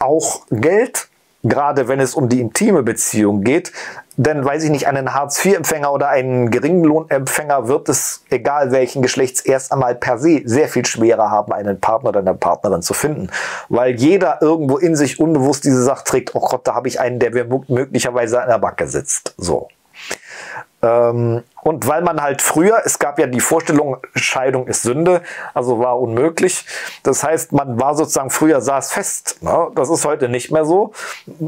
Auch Geld, gerade wenn es um die intime Beziehung geht, denn, weiß ich nicht, einen Hartz vier Empfänger oder einen Geringlohnempfänger wird es, egal welchen Geschlechts, erst einmal per se sehr viel schwerer haben, einen Partner oder eine Partnerin zu finden. Weil jeder irgendwo in sich unbewusst diese Sache trägt, oh Gott, da habe ich einen, der mir möglicherweise an der Backe sitzt. So. Und weil man halt früher, es gab ja die Vorstellung, Scheidung ist Sünde, also war unmöglich. Das heißt, man war sozusagen, früher saß fest. Ne? Das ist heute nicht mehr so.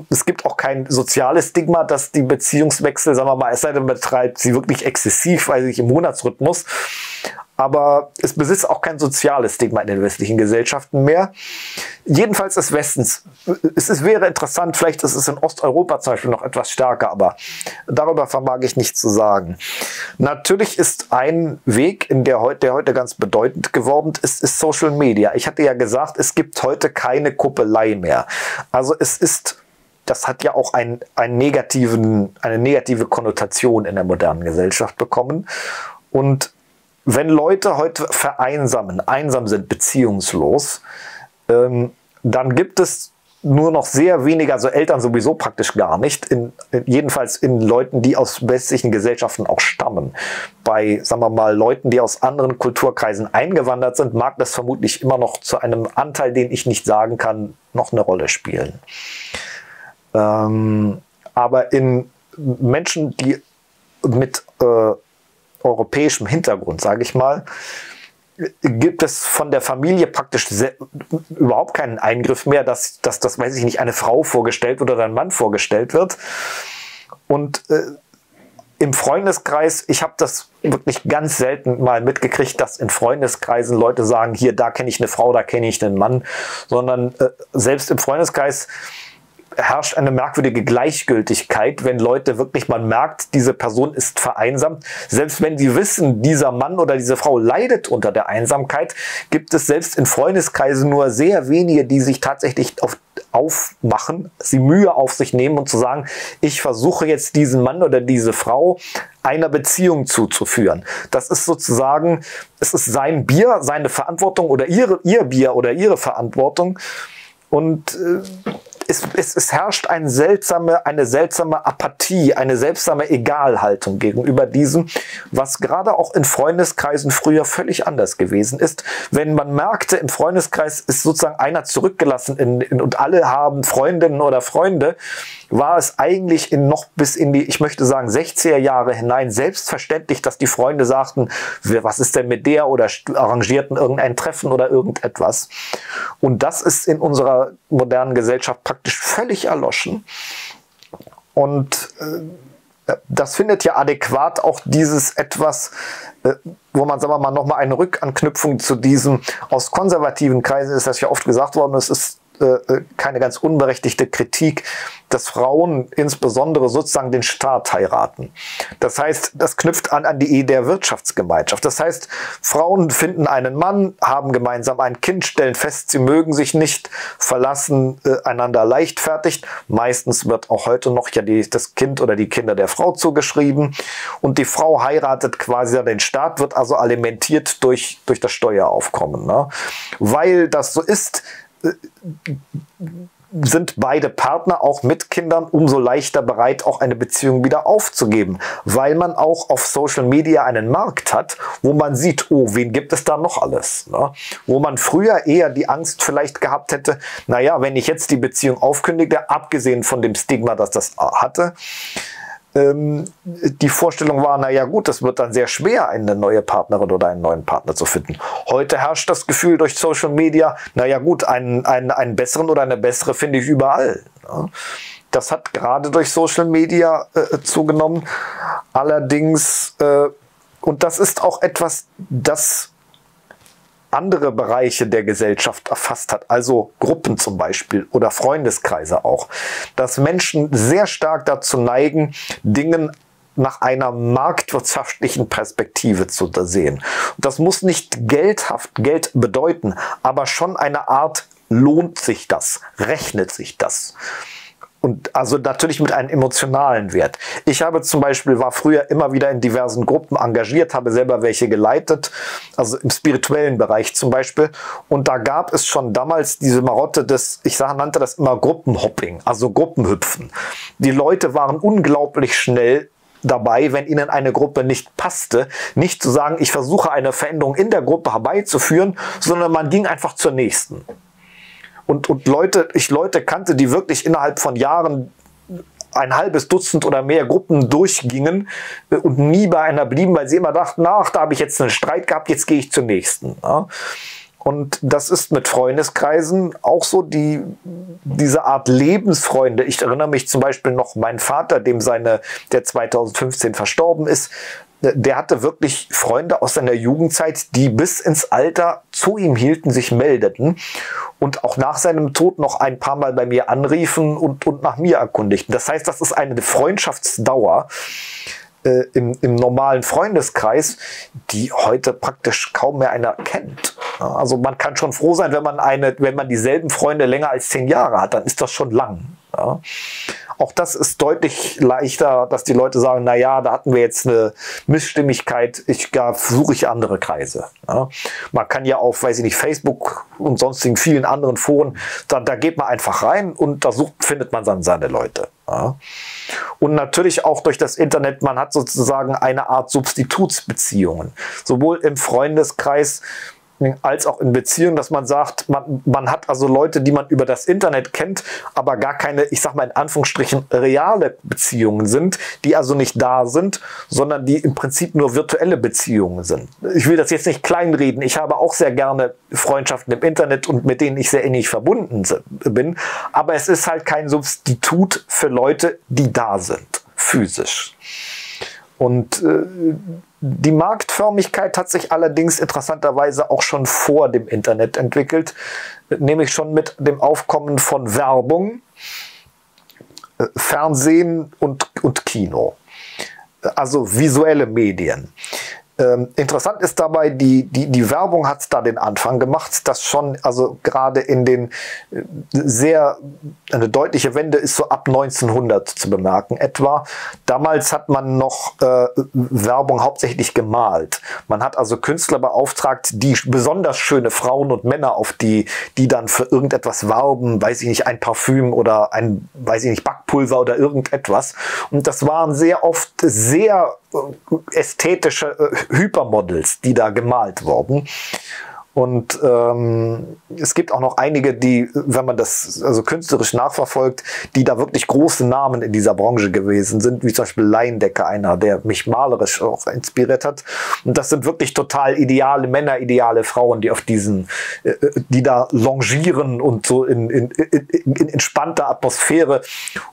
Es gibt auch kein soziales Stigma, dass die Beziehungswechsel, sagen wir mal, es sei denn, betreibt sie wirklich exzessiv, weiß ich, im Monatsrhythmus. Aber es besitzt auch kein soziales Stigma in den westlichen Gesellschaften mehr. Jedenfalls des Westens. Es ist, wäre interessant, vielleicht ist es in Osteuropa zum Beispiel noch etwas stärker, aber darüber vermag ich nichts zu sagen. Natürlich ist ein Weg, in der, der heute ganz bedeutend geworden ist, ist Social Media. Ich hatte ja gesagt, es gibt heute keine Kuppelei mehr. Also es ist... Das hat ja auch ein, einen negativen, eine negative Konnotation in der modernen Gesellschaft bekommen. Und wenn Leute heute vereinsamen, einsam sind, beziehungslos, ähm, dann gibt es nur noch sehr weniger, also Eltern sowieso praktisch gar nicht, in, in, jedenfalls in Leuten, die aus westlichen Gesellschaften auch stammen. Bei, sagen wir mal, Leuten, die aus anderen Kulturkreisen eingewandert sind, mag das vermutlich immer noch zu einem Anteil, den ich nicht sagen kann, noch eine Rolle spielen. Ähm, aber in Menschen, die mit äh, europäischem Hintergrund, sage ich mal, gibt es von der Familie praktisch überhaupt keinen Eingriff mehr, dass, dass, dass, weiß ich nicht, eine Frau vorgestellt oder ein Mann vorgestellt wird. Und äh, im Freundeskreis, ich habe das wirklich ganz selten mal mitgekriegt, dass in Freundeskreisen Leute sagen, hier, da kenne ich eine Frau, da kenne ich einen Mann, sondern äh, selbst im Freundeskreis herrscht eine merkwürdige Gleichgültigkeit, wenn Leute wirklich, man merkt, diese Person ist vereinsamt. Selbst wenn sie wissen, dieser Mann oder diese Frau leidet unter der Einsamkeit, gibt es selbst in Freundeskreisen nur sehr wenige, die sich tatsächlich auf, aufmachen, sie Mühe auf sich nehmen und zu sagen, ich versuche jetzt diesen Mann oder diese Frau einer Beziehung zuzuführen. Das ist sozusagen, es ist sein Bier, seine Verantwortung oder ihre, ihr Bier oder ihre Verantwortung. Und äh, Es, es, es herrscht eine seltsame, eine seltsame Apathie, eine seltsame Egalhaltung gegenüber diesem, was gerade auch in Freundeskreisen früher völlig anders gewesen ist. Wenn man merkte, im Freundeskreis ist sozusagen einer zurückgelassen in, in, und alle haben Freundinnen oder Freunde, war es eigentlich in noch bis in die, ich möchte sagen, sechziger Jahre hinein selbstverständlich, dass die Freunde sagten, was ist denn mit der, oder arrangierten irgendein Treffen oder irgendetwas. Und das ist in unserer modernen Gesellschaft praktisch völlig erloschen. Und äh, das findet ja adäquat auch dieses etwas, äh, wo man, sagen wir mal, nochmal eine Rückanknüpfung zu diesem, aus konservativen Kreisen ist das ja oft gesagt worden, es ist äh, keine ganz unberechtigte Kritik, dass Frauen insbesondere sozusagen den Staat heiraten. Das heißt, das knüpft an an die Idee der Wirtschaftsgemeinschaft. Das heißt, Frauen finden einen Mann, haben gemeinsam ein Kind, stellen fest, sie mögen sich nicht, verlassen äh, einander leichtfertig. Meistens wird auch heute noch ja die, das Kind oder die Kinder der Frau zugeschrieben. Und die Frau heiratet quasi den Staat, wird also alimentiert durch, durch das Steueraufkommen. Ne? Weil das so ist, äh, sind beide Partner auch mit Kindern umso leichter bereit, auch eine Beziehung wieder aufzugeben, weil man auch auf Social Media einen Markt hat, wo man sieht, oh, wen gibt es da noch alles? Ne? Wo man früher eher die Angst vielleicht gehabt hätte, naja, wenn ich jetzt die Beziehung aufkündige, abgesehen von dem Stigma, das das hatte, die Vorstellung war, naja gut, das wird dann sehr schwer, eine neue Partnerin oder einen neuen Partner zu finden. Heute herrscht das Gefühl durch Social Media, naja gut, einen, einen, einen besseren oder eine bessere finde ich überall. Das hat gerade durch Social Media äh, zugenommen. Allerdings, äh, und das ist auch etwas, das andere Bereiche der Gesellschaft erfasst hat, also Gruppen zum Beispiel oder Freundeskreise auch, dass Menschen sehr stark dazu neigen, Dingen nach einer marktwirtschaftlichen Perspektive zu sehen. Das muss nicht geldhaft Geld bedeuten, aber schon eine Art, lohnt sich das, rechnet sich das. Und also natürlich mit einem emotionalen Wert. Ich habe zum Beispiel, war früher immer wieder in diversen Gruppen engagiert, habe selber welche geleitet, also im spirituellen Bereich zum Beispiel. Und da gab es schon damals diese Marotte des, ich nannte das immer Gruppenhopping, also Gruppenhüpfen. Die Leute waren unglaublich schnell dabei, wenn ihnen eine Gruppe nicht passte, nicht zu sagen, ich versuche eine Veränderung in der Gruppe herbeizuführen, sondern man ging einfach zur nächsten. Und, und Leute, ich Leute kannte, die wirklich innerhalb von Jahren ein halbes Dutzend oder mehr Gruppen durchgingen und nie bei einer blieben, weil sie immer dachten, ach, da habe ich jetzt einen Streit gehabt, jetzt gehe ich zum nächsten. Ja. Und das ist mit Freundeskreisen auch so, die, diese Art Lebensfreunde. Ich erinnere mich zum Beispiel noch, mein Vater, dem seine, der zweitausendfünfzehn verstorben ist, der hatte wirklich Freunde aus seiner Jugendzeit, die bis ins Alter zu ihm hielten, sich meldeten und auch nach seinem Tod noch ein paar Mal bei mir anriefen und, und nach mir erkundigten. Das heißt, das ist eine Freundschaftsdauer äh, im, im normalen Freundeskreis, die heute praktisch kaum mehr einer kennt. Also man kann schon froh sein, wenn man, eine, wenn man dieselben Freunde länger als zehn Jahre hat, dann ist das schon lang. Ja. Auch das ist deutlich leichter, dass die Leute sagen, naja, da hatten wir jetzt eine Missstimmigkeit, ich, da suche ich andere Kreise. Ja. Man kann ja auf, weiß ich nicht, Facebook und sonstigen vielen anderen Foren, da, da geht man einfach rein und da sucht, findet man dann seine Leute. Ja. Und natürlich auch durch das Internet, man hat sozusagen eine Art Substitutsbeziehungen. Sowohl im Freundeskreis, als auch in Beziehungen, dass man sagt, man, man hat also Leute, die man über das Internet kennt, aber gar keine, ich sag mal in Anführungsstrichen, reale Beziehungen sind, die also nicht da sind, sondern die im Prinzip nur virtuelle Beziehungen sind. Ich will das jetzt nicht kleinreden. Ich habe auch sehr gerne Freundschaften im Internet und mit denen ich sehr ähnlich verbunden bin, aber es ist halt kein Substitut für Leute, die da sind, physisch. Und äh, die Marktförmigkeit hat sich allerdings interessanterweise auch schon vor dem Internet entwickelt, nämlich schon mit dem Aufkommen von Werbung, äh, Fernsehen und, und Kino, also visuelle Medien. Ähm, interessant ist dabei, die, die, die Werbung hat da den Anfang gemacht, dass schon, also gerade in den äh, sehr, eine deutliche Wende ist so ab neunzehnhundert zu bemerken etwa. Damals hat man noch äh, Werbung hauptsächlich gemalt. Man hat also Künstler beauftragt, die besonders schöne Frauen und Männer auf die, die dann für irgendetwas werben, weiß ich nicht, ein Parfüm oder ein, weiß ich nicht, Backpulver oder irgendetwas. Und das waren sehr oft sehr ästhetische Hypermodels, die da gemalt wurden. Und ähm, es gibt auch noch einige, die, wenn man das also künstlerisch nachverfolgt, die da wirklich große Namen in dieser Branche gewesen sind, wie zum Beispiel Leyendecker, einer, der mich malerisch auch inspiriert hat. Und das sind wirklich total ideale Männer, ideale Frauen, die auf diesen, äh, die da longieren und so in, in, in, in entspannter Atmosphäre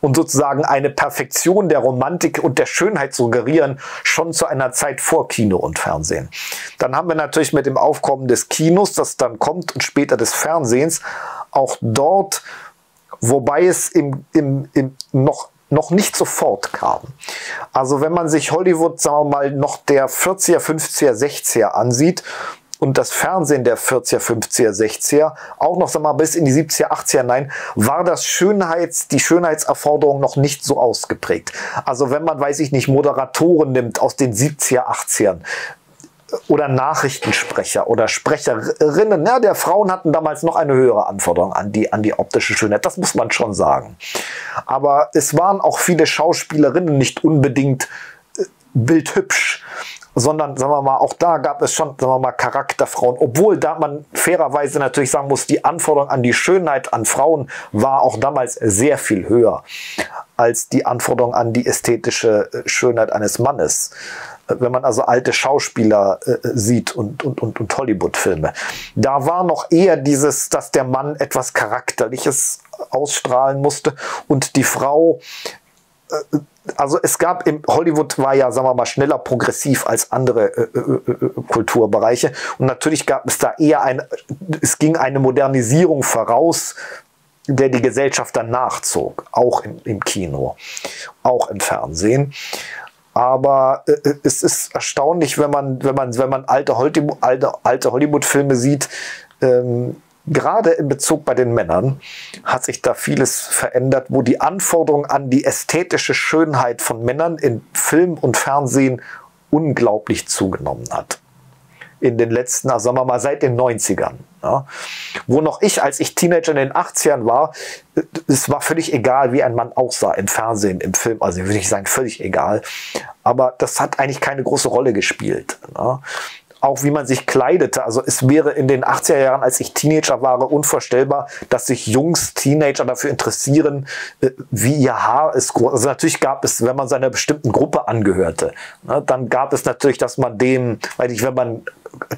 und sozusagen eine Perfektion der Romantik und der Schönheit suggerieren, schon zu einer Zeit vor Kino und Fernsehen. Dann haben wir natürlich mit dem Aufkommen des Kino, das dann kommt und später des Fernsehens, auch dort, wobei es im, im, im noch, noch nicht sofort kam. Also wenn man sich Hollywood, sagen wir mal, noch der vierziger, fünfziger, sechziger ansieht und das Fernsehen der vierziger, fünfziger, sechziger, auch noch, sagen wir mal, bis in die siebziger, achtziger hinein, war das Schönheits, die Schönheitserforderung noch nicht so ausgeprägt. Also wenn man, weiß ich nicht, Moderatoren nimmt aus den siebziger, achtzigern, oder Nachrichtensprecher oder Sprecherinnen. Ja, der Frauen hatten damals noch eine höhere Anforderung an die, an die optische Schönheit. Das muss man schon sagen. Aber es waren auch viele Schauspielerinnen nicht unbedingt äh, bildhübsch, sondern, sagen wir mal, auch da gab es schon, sagen wir mal, Charakterfrauen. Obwohl da man fairerweise natürlich sagen muss, die Anforderung an die Schönheit an Frauen war auch damals sehr viel höher als die Anforderung an die ästhetische Schönheit eines Mannes. Wenn man also alte Schauspieler äh, sieht und, und, und, und Hollywood-Filme. Da war noch eher dieses, dass der Mann etwas Charakterliches ausstrahlen musste und die Frau, äh, also es gab, im Hollywood war ja, sagen wir mal, schneller progressiv als andere äh, äh, Kulturbereiche und natürlich gab es da eher ein, es ging eine Modernisierung voraus, der die Gesellschaft dann nachzog, auch im, im Kino, auch im Fernsehen. Aber äh, es ist erstaunlich, wenn man, wenn man, wenn man alte, Hollywood, alte, alte Hollywood-Filme sieht, ähm, gerade in Bezug bei den Männern hat sich da vieles verändert, wo die Anforderung an die ästhetische Schönheit von Männern in Film und Fernsehen unglaublich zugenommen hat. In den letzten, also sagen wir mal, seit den neunzigern. Ja, wo noch ich, als ich Teenager in den achtzigern war, es war völlig egal, wie ein Mann aussah im Fernsehen, im Film. Also würde ich sagen, völlig egal. Aber das hat eigentlich keine große Rolle gespielt. Ja. Auch wie man sich kleidete. Also es wäre in den achtziger Jahren, als ich Teenager war, unvorstellbar, dass sich Jungs, Teenager dafür interessieren, wie ihr Haar ist. Also natürlich gab es, wenn man seiner bestimmten Gruppe angehörte, ne, dann gab es natürlich, dass man dem, weil ich, wenn man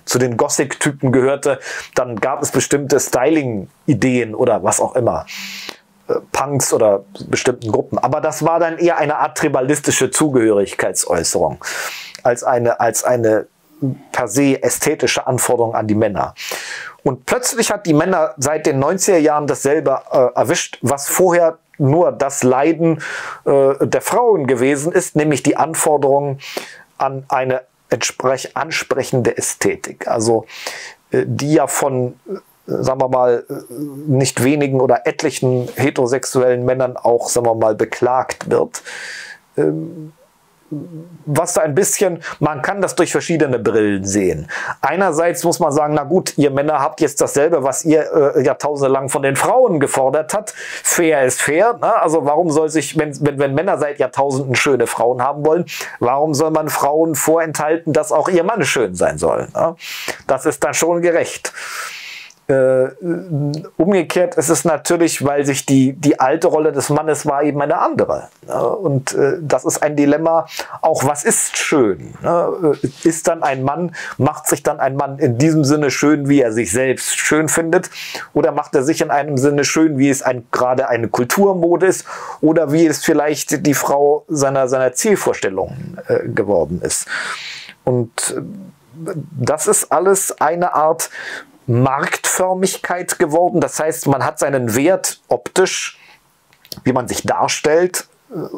zu den Gothic-Typen gehörte, dann gab es bestimmte Styling-Ideen oder was auch immer. Punks oder bestimmten Gruppen. Aber das war dann eher eine Art tribalistische Zugehörigkeitsäußerung als eine, als eine per se ästhetische Anforderungen an die Männer. Und plötzlich hat die Männer seit den neunziger Jahren dasselbe äh, erwischt, was vorher nur das Leiden äh, der Frauen gewesen ist, nämlich die Anforderungen an eine entsprech ansprechende Ästhetik. Also äh, die ja von, äh, sagen wir mal, äh, nicht wenigen oder etlichen heterosexuellen Männern auch, sagen wir mal, beklagt wird. Ähm, was da ein bisschen, man kann das durch verschiedene Brillen sehen. Einerseits muss man sagen, na gut, ihr Männer habt jetzt dasselbe, was ihr äh, jahrtausendelang von den Frauen gefordert habt. Fair ist fair, ne? Also warum soll sich, wenn, wenn, wenn Männer seit Jahrtausenden schöne Frauen haben wollen, warum soll man Frauen vorenthalten, dass auch ihr Mann schön sein soll? Ne? Das ist dann schon gerecht. Umgekehrt ist es natürlich, weil sich die, die alte Rolle des Mannes war eben eine andere. Und das ist ein Dilemma, auch was ist schön? Ist dann ein Mann, macht sich dann ein Mann in diesem Sinne schön, wie er sich selbst schön findet? Oder macht er sich in einem Sinne schön, wie es ein, gerade eine Kulturmode ist? Oder wie es vielleicht die Frau seiner, seiner Zielvorstellungen geworden ist? Und das ist alles eine Art Marktförmigkeit geworden. Das heißt, man hat seinen Wert optisch, wie man sich darstellt,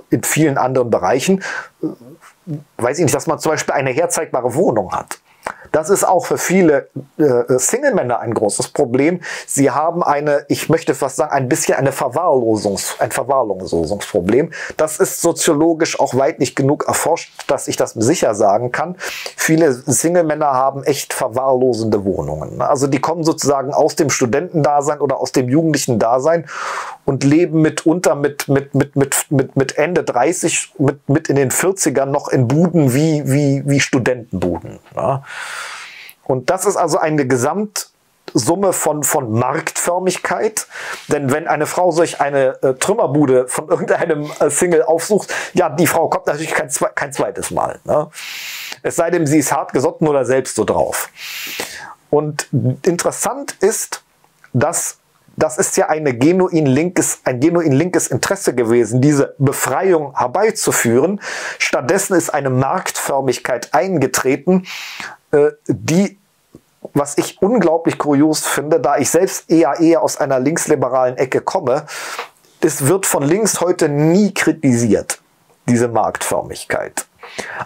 in vielen anderen Bereichen. Weiß ich nicht, dass man zum Beispiel eine herzeigbare Wohnung hat. Das ist auch für viele äh, Single-Männer ein großes Problem. Sie haben eine, ich möchte fast sagen, ein bisschen eine Verwahrlosungs, ein Verwahrlosungsproblem. Das ist soziologisch auch weit nicht genug erforscht, dass ich das sicher sagen kann. Viele Single-Männer haben echt verwahrlosende Wohnungen. Also die kommen sozusagen aus dem Studentendasein oder aus dem jugendlichen Dasein und leben mitunter mit, mit, mit, mit, mit, mit Ende dreißig, mit, mit in den vierzigern noch in Buden wie, wie, wie Studentenbuden. Ne? Und das ist also eine Gesamtsumme von, von Marktförmigkeit. Denn wenn eine Frau solch eine äh, Trümmerbude von irgendeinem äh, Single aufsucht, ja, die Frau kommt natürlich kein, kein zweites Mal. Ne? Es sei denn, sie ist hartgesotten oder selbst so drauf. Und interessant ist, dass das ist ja eine genuin linkes, ein genuin linkes Interesse gewesen, diese Befreiung herbeizuführen. Stattdessen ist eine Marktförmigkeit eingetreten, die, was ich unglaublich kurios finde, da ich selbst eher eher aus einer linksliberalen Ecke komme, es wird von links heute nie kritisiert, diese Marktförmigkeit.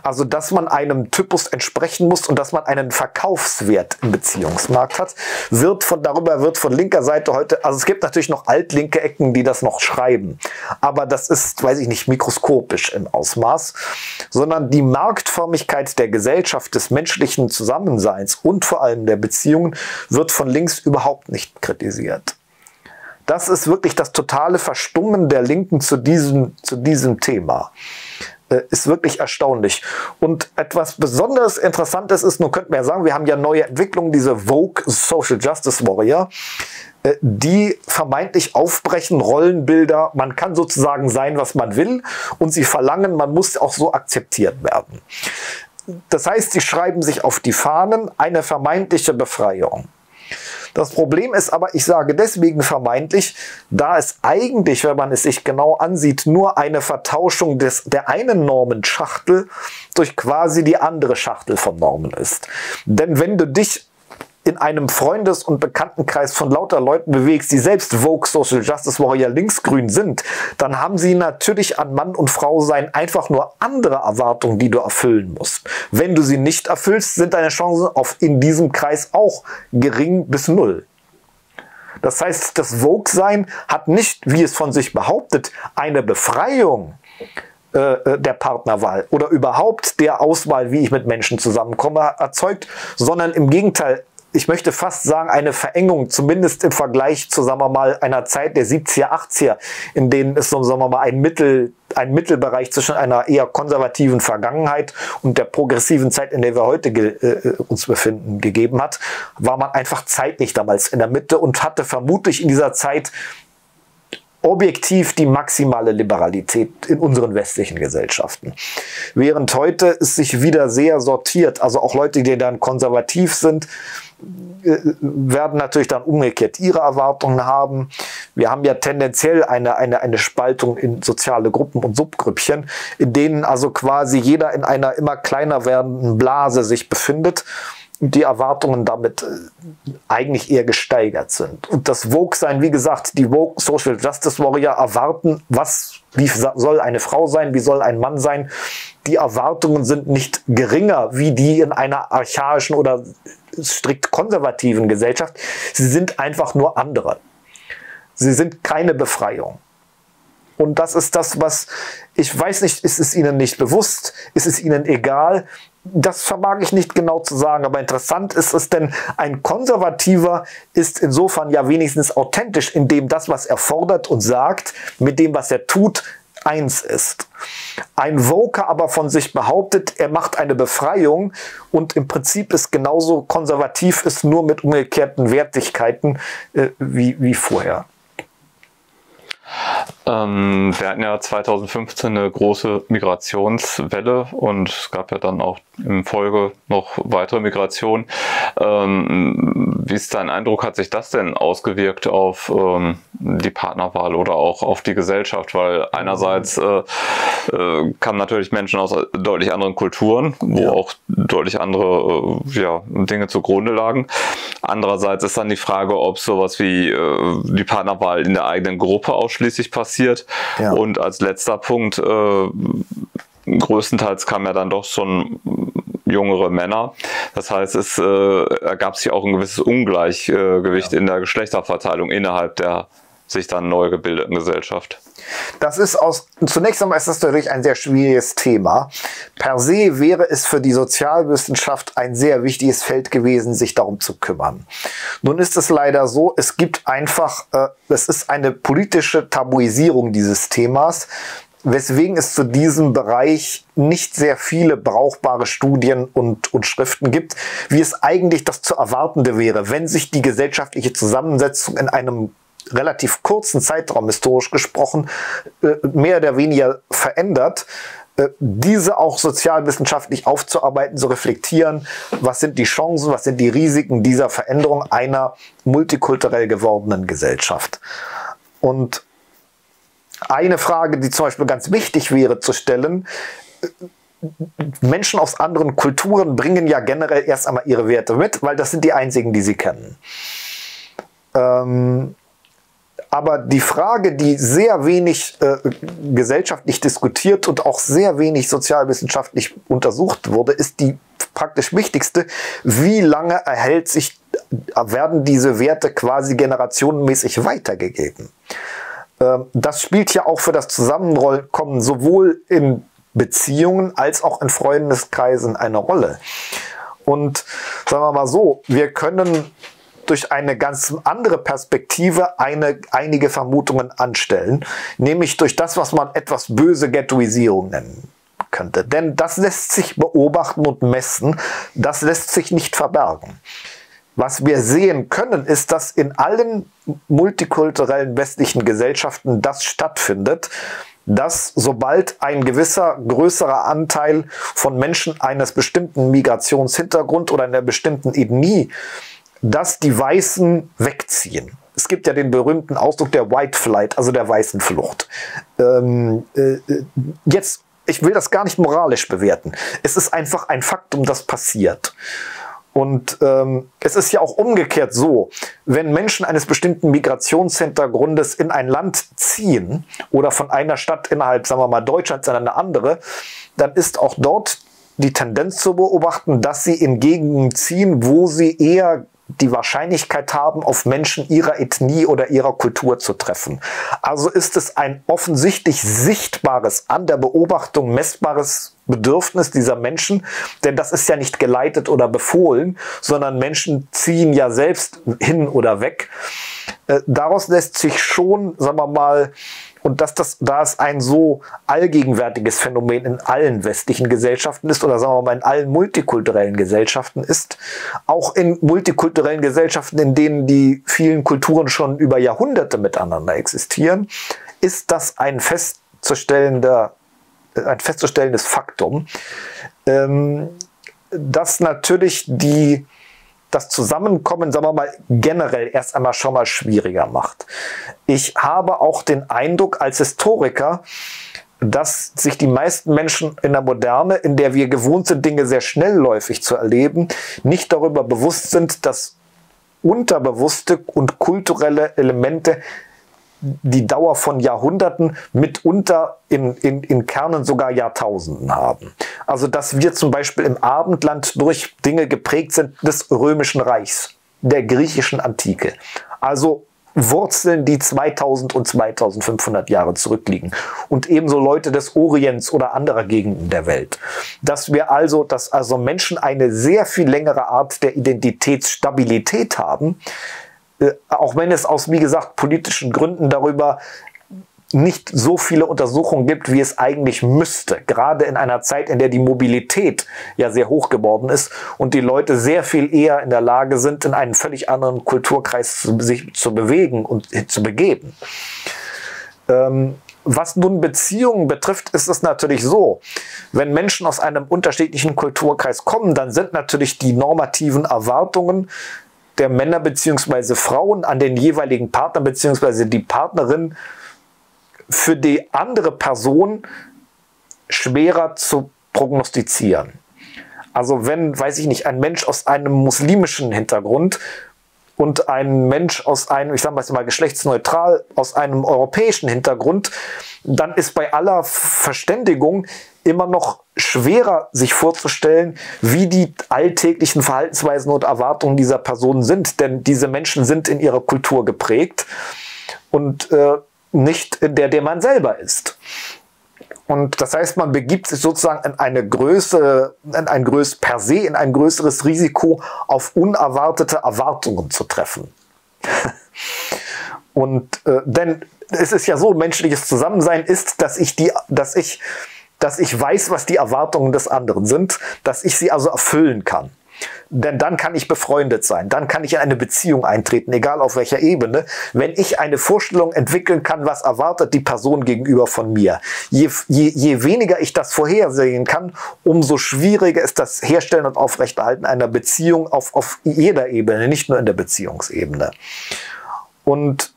Also, dass man einem Typus entsprechen muss und dass man einen Verkaufswert im Beziehungsmarkt hat, wird von, darüber wird von linker Seite heute, also es gibt natürlich noch altlinke Ecken, die das noch schreiben, aber das ist, weiß ich nicht, mikroskopisch im Ausmaß, sondern die Marktförmigkeit der Gesellschaft, des menschlichen Zusammenseins und vor allem der Beziehungen wird von links überhaupt nicht kritisiert. Das ist wirklich das totale Verstummen der Linken zu diesem, zu diesem Thema. Ist wirklich erstaunlich. Und etwas besonders Interessantes ist, nun könnten wir ja sagen, wir haben ja neue Entwicklungen, diese Vogue Social Justice Warrior, die vermeintlich aufbrechen, Rollenbilder, man kann sozusagen sein, was man will, und sie verlangen, man muss auch so akzeptiert werden. Das heißt, sie schreiben sich auf die Fahnen eine vermeintliche Befreiung. Das Problem ist aber, ich sage deswegen vermeintlich, da es eigentlich, wenn man es sich genau ansieht, nur eine Vertauschung des, der einen Normenschachtel durch quasi die andere Schachtel von Normen ist. Denn wenn du dich in einem Freundes- und Bekanntenkreis von lauter Leuten bewegst, die selbst Vogue Social Justice Warrior linksgrün sind, dann haben sie natürlich an Mann und Frau sein einfach nur andere Erwartungen, die du erfüllen musst. Wenn du sie nicht erfüllst, sind deine Chancen auf in diesem Kreis auch gering bis null. Das heißt, das Vogue-Sein hat nicht, wie es von sich behauptet, eine Befreiung der Partnerwahl oder überhaupt der Auswahl, wie ich mit Menschen zusammenkomme, erzeugt, sondern im Gegenteil, ich möchte fast sagen, eine Verengung, zumindest im Vergleich zu, sagen wir mal, einer Zeit der siebziger, achtziger, in denen es, sagen wir mal, ein, Mittel, ein Mittelbereich zwischen einer eher konservativen Vergangenheit und der progressiven Zeit, in der wir heute äh, uns befinden, gegeben hat, war man einfach zeitlich damals in der Mitte und hatte vermutlich in dieser Zeit objektiv die maximale Liberalität in unseren westlichen Gesellschaften. Während heute es sich wieder sehr sortiert, also auch Leute, die dann konservativ sind, werden natürlich dann umgekehrt ihre Erwartungen haben. Wir haben ja tendenziell eine, eine, eine Spaltung in soziale Gruppen und Subgrüppchen, in denen also quasi jeder in einer immer kleiner werdenden Blase sich befindet. Die Erwartungen damit eigentlich eher gesteigert sind. Und das Vogue-Sein, wie gesagt, die Vogue Social Justice Warrior erwarten, was, wie soll eine Frau sein, wie soll ein Mann sein. Die Erwartungen sind nicht geringer wie die in einer archaischen oder strikt konservativen Gesellschaft. Sie sind einfach nur andere. Sie sind keine Befreiung. Und das ist das, was, ich weiß nicht, ist es ihnen nicht bewusst, ist es ihnen egal, das vermag ich nicht genau zu sagen, aber interessant ist es, denn ein Konservativer ist insofern ja wenigstens authentisch, indem das, was er fordert und sagt, mit dem, was er tut, eins ist. Ein Woker aber von sich behauptet, er macht eine Befreiung und im Prinzip ist genauso konservativ, ist nur mit umgekehrten Wertigkeiten äh, wie, wie vorher. Ähm, wir hatten ja zweitausendfünfzehn eine große Migrationswelle und es gab ja dann auch im Folge noch weitere Migration. Ähm, wie ist dein Eindruck, hat sich das denn ausgewirkt auf ähm, die Partnerwahl oder auch auf die Gesellschaft? Weil einerseits äh, äh, kamen natürlich Menschen aus deutlich anderen Kulturen, wo ja auch deutlich andere äh, ja, Dinge zugrunde lagen. Andererseits ist dann die Frage, ob sowas wie äh, die Partnerwahl in der eigenen Gruppe ausschließlich passiert. Ja. Und als letzter Punkt, äh, größtenteils kamen ja dann doch schon jüngere Männer. Das heißt, es äh, ergab sich auch ein gewisses Ungleichgewicht, ja, in der Geschlechterverteilung innerhalb der sich dann neu gebildeten Gesellschaft. Das ist aus, zunächst einmal ist das natürlich ein sehr schwieriges Thema. Per se wäre es für die Sozialwissenschaft ein sehr wichtiges Feld gewesen, sich darum zu kümmern. Nun ist es leider so, es gibt einfach, äh, es ist eine politische Tabuisierung dieses Themas, weswegen es zu diesem Bereich nicht sehr viele brauchbare Studien und, und Schriften gibt, wie es eigentlich das zu erwartende wäre, wenn sich die gesellschaftliche Zusammensetzung in einem relativ kurzen Zeitraum, historisch gesprochen, mehr oder weniger verändert, diese auch sozialwissenschaftlich aufzuarbeiten, zu reflektieren, was sind die Chancen, was sind die Risiken dieser Veränderung einer multikulturell gewordenen Gesellschaft. Und eine Frage, die zum Beispiel ganz wichtig wäre zu stellen, Menschen aus anderen Kulturen bringen ja generell erst einmal ihre Werte mit, weil das sind die einzigen, die sie kennen. Ähm, Aber die Frage, die sehr wenig äh, gesellschaftlich diskutiert und auch sehr wenig sozialwissenschaftlich untersucht wurde, ist die praktisch wichtigste. Wie lange erhält sich, werden diese Werte quasi generationenmäßig weitergegeben? Ähm, das spielt ja auch für das Zusammenkommen sowohl in Beziehungen als auch in Freundeskreisen eine Rolle. Und sagen wir mal so, wir können durch eine ganz andere Perspektive eine, einige Vermutungen anstellen, nämlich durch das, was man etwas böse Ghettoisierung nennen könnte. Denn das lässt sich beobachten und messen, das lässt sich nicht verbergen. Was wir sehen können, ist, dass in allen multikulturellen westlichen Gesellschaften das stattfindet, dass sobald ein gewisser größerer Anteil von Menschen eines bestimmten Migrationshintergrund oder einer bestimmten Ethnie, dass die Weißen wegziehen. Es gibt ja den berühmten Ausdruck der White Flight, also der weißen Flucht. Ähm, äh, jetzt, ich will das gar nicht moralisch bewerten. Es ist einfach ein Faktum, das passiert. Und ähm, es ist ja auch umgekehrt so, wenn Menschen eines bestimmten Migrationshintergrundes in ein Land ziehen oder von einer Stadt innerhalb, sagen wir mal, Deutschlands in eine andere, dann ist auch dort die Tendenz zu beobachten, dass sie in Gegenden ziehen, wo sie eher die Wahrscheinlichkeit haben, auf Menschen ihrer Ethnie oder ihrer Kultur zu treffen. Also ist es ein offensichtlich sichtbares, an der Beobachtung messbares Bedürfnis dieser Menschen, denn das ist ja nicht geleitet oder befohlen, sondern Menschen ziehen ja selbst hin oder weg. Äh, daraus lässt sich schon, sagen wir mal, und dass das, da es ein so allgegenwärtiges Phänomen in allen westlichen Gesellschaften ist, oder sagen wir mal in allen multikulturellen Gesellschaften ist, auch in multikulturellen Gesellschaften, in denen die vielen Kulturen schon über Jahrhunderte miteinander existieren, ist das ein festzustellender, ein festzustellendes Faktum, ähm, dass natürlich die, das Zusammenkommen, sagen wir mal, generell erst einmal schon mal schwieriger macht. Ich habe auch den Eindruck als Historiker, dass sich die meisten Menschen in der Moderne, in der wir gewohnt sind, Dinge sehr schnellläufig zu erleben, nicht darüber bewusst sind, dass unterbewusste und kulturelle Elemente die Dauer von Jahrhunderten, mitunter in, in, in Kernen sogar Jahrtausenden haben. Also dass wir zum Beispiel im Abendland durch Dinge geprägt sind des Römischen Reichs, der griechischen Antike. Also Wurzeln, die zweitausend und zweitausendfünfhundert Jahre zurückliegen. Und ebenso Leute des Orients oder anderer Gegenden der Welt. Dass wir also, dass also Menschen eine sehr viel längere Art der Identitätsstabilität haben, äh, auch wenn es aus, wie gesagt, politischen Gründen darüber nicht so viele Untersuchungen gibt, wie es eigentlich müsste. Gerade in einer Zeit, in der die Mobilität ja sehr hoch geworden ist und die Leute sehr viel eher in der Lage sind, in einen völlig anderen Kulturkreis zu, sich zu bewegen und zu begeben. Ähm, was nun Beziehungen betrifft, ist es natürlich so, wenn Menschen aus einem unterschiedlichen Kulturkreis kommen, dann sind natürlich die normativen Erwartungen der Männer bzw. Frauen an den jeweiligen Partner bzw. die Partnerin für die andere Person schwerer zu prognostizieren. Also wenn, weiß ich nicht, ein Mensch aus einem muslimischen Hintergrund und ein Mensch aus einem, ich sage mal geschlechtsneutral, aus einem europäischen Hintergrund, dann ist bei aller Verständigung immer noch schwerer sich vorzustellen, wie die alltäglichen Verhaltensweisen und Erwartungen dieser Personen sind. Denn diese Menschen sind in ihrer Kultur geprägt und äh, nicht in der, der man selber ist. Und das heißt, man begibt sich sozusagen in eine Größe, in ein Größ, per se in ein größeres Risiko, auf unerwartete Erwartungen zu treffen. Und äh, denn es ist ja so, menschliches Zusammensein ist, dass ich die, dass ich, dass ich weiß, was die Erwartungen des anderen sind, dass ich sie also erfüllen kann. Denn dann kann ich befreundet sein, dann kann ich in eine Beziehung eintreten, egal auf welcher Ebene, wenn ich eine Vorstellung entwickeln kann, was erwartet die Person gegenüber von mir. Je, je, je weniger ich das vorhersehen kann, umso schwieriger ist das Herstellen und Aufrechterhalten einer Beziehung auf, auf jeder Ebene, nicht nur in der Beziehungsebene. Und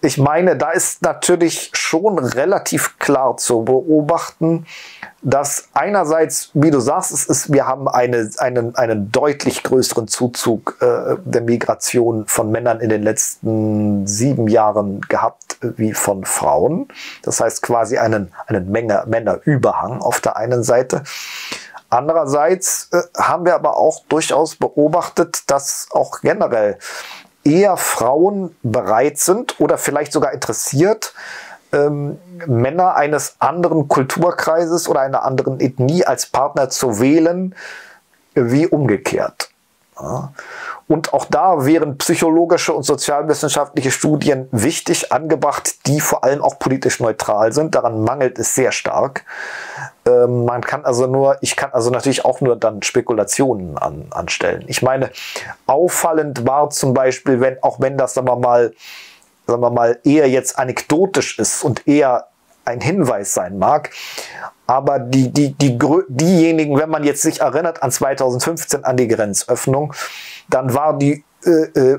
ich meine, da ist natürlich schon relativ klar zu beobachten, dass einerseits, wie du sagst, es ist, wir haben eine, einen, einen deutlich größeren Zuzug äh, der Migration von Männern in den letzten sieben Jahren gehabt, wie von Frauen. Das heißt quasi einen, einen Menge Männerüberhang auf der einen Seite. Andererseits äh, haben wir aber auch durchaus beobachtet, dass auch generell eher Frauen bereit sind oder vielleicht sogar interessiert, ähm, Männer eines anderen Kulturkreises oder einer anderen Ethnie als Partner zu wählen, wie umgekehrt. Ja. Und auch da wären psychologische und sozialwissenschaftliche Studien wichtig angebracht, die vor allem auch politisch neutral sind. Daran mangelt es sehr stark. Ähm, man kann also nur, ich kann also natürlich auch nur dann Spekulationen an, anstellen. Ich meine, auffallend war zum Beispiel, wenn, auch wenn das, sagen wir mal, sagen wir mal, eher jetzt anekdotisch ist und eher ein Hinweis sein mag, aber die, die, die, diejenigen, wenn man jetzt sich erinnert an zweitausendfünfzehn, an die Grenzöffnung, dann war die, äh, äh,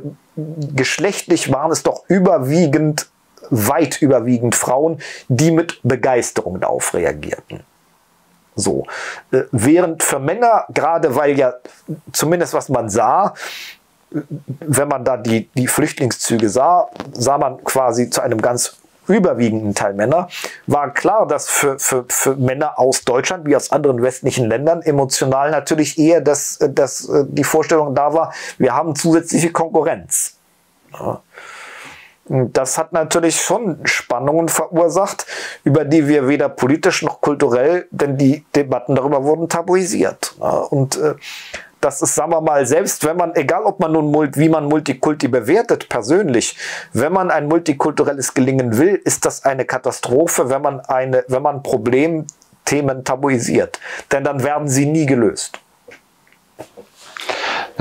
geschlechtlich waren es doch überwiegend, weit überwiegend Frauen, die mit Begeisterung darauf reagierten. So. Äh, während für Männer, gerade weil ja zumindest was man sah, wenn man da die, die Flüchtlingszüge sah, sah man quasi zu einem ganz überwiegenden Teil Männer, war klar, dass für, für, für Männer aus Deutschland wie aus anderen westlichen Ländern emotional natürlich eher das, das, die Vorstellung da war, wir haben zusätzliche Konkurrenz. Ja. Das hat natürlich schon Spannungen verursacht, über die wir weder politisch noch kulturell, denn die Debatten darüber wurden tabuisiert. Ja. Und das ist, sagen wir mal, selbst wenn man, egal ob man nun, wie man Multikulti bewertet, persönlich, wenn man ein multikulturelles Gelingen will, ist das eine Katastrophe, wenn man, eine, wenn man Problemthemen tabuisiert. Denn dann werden sie nie gelöst.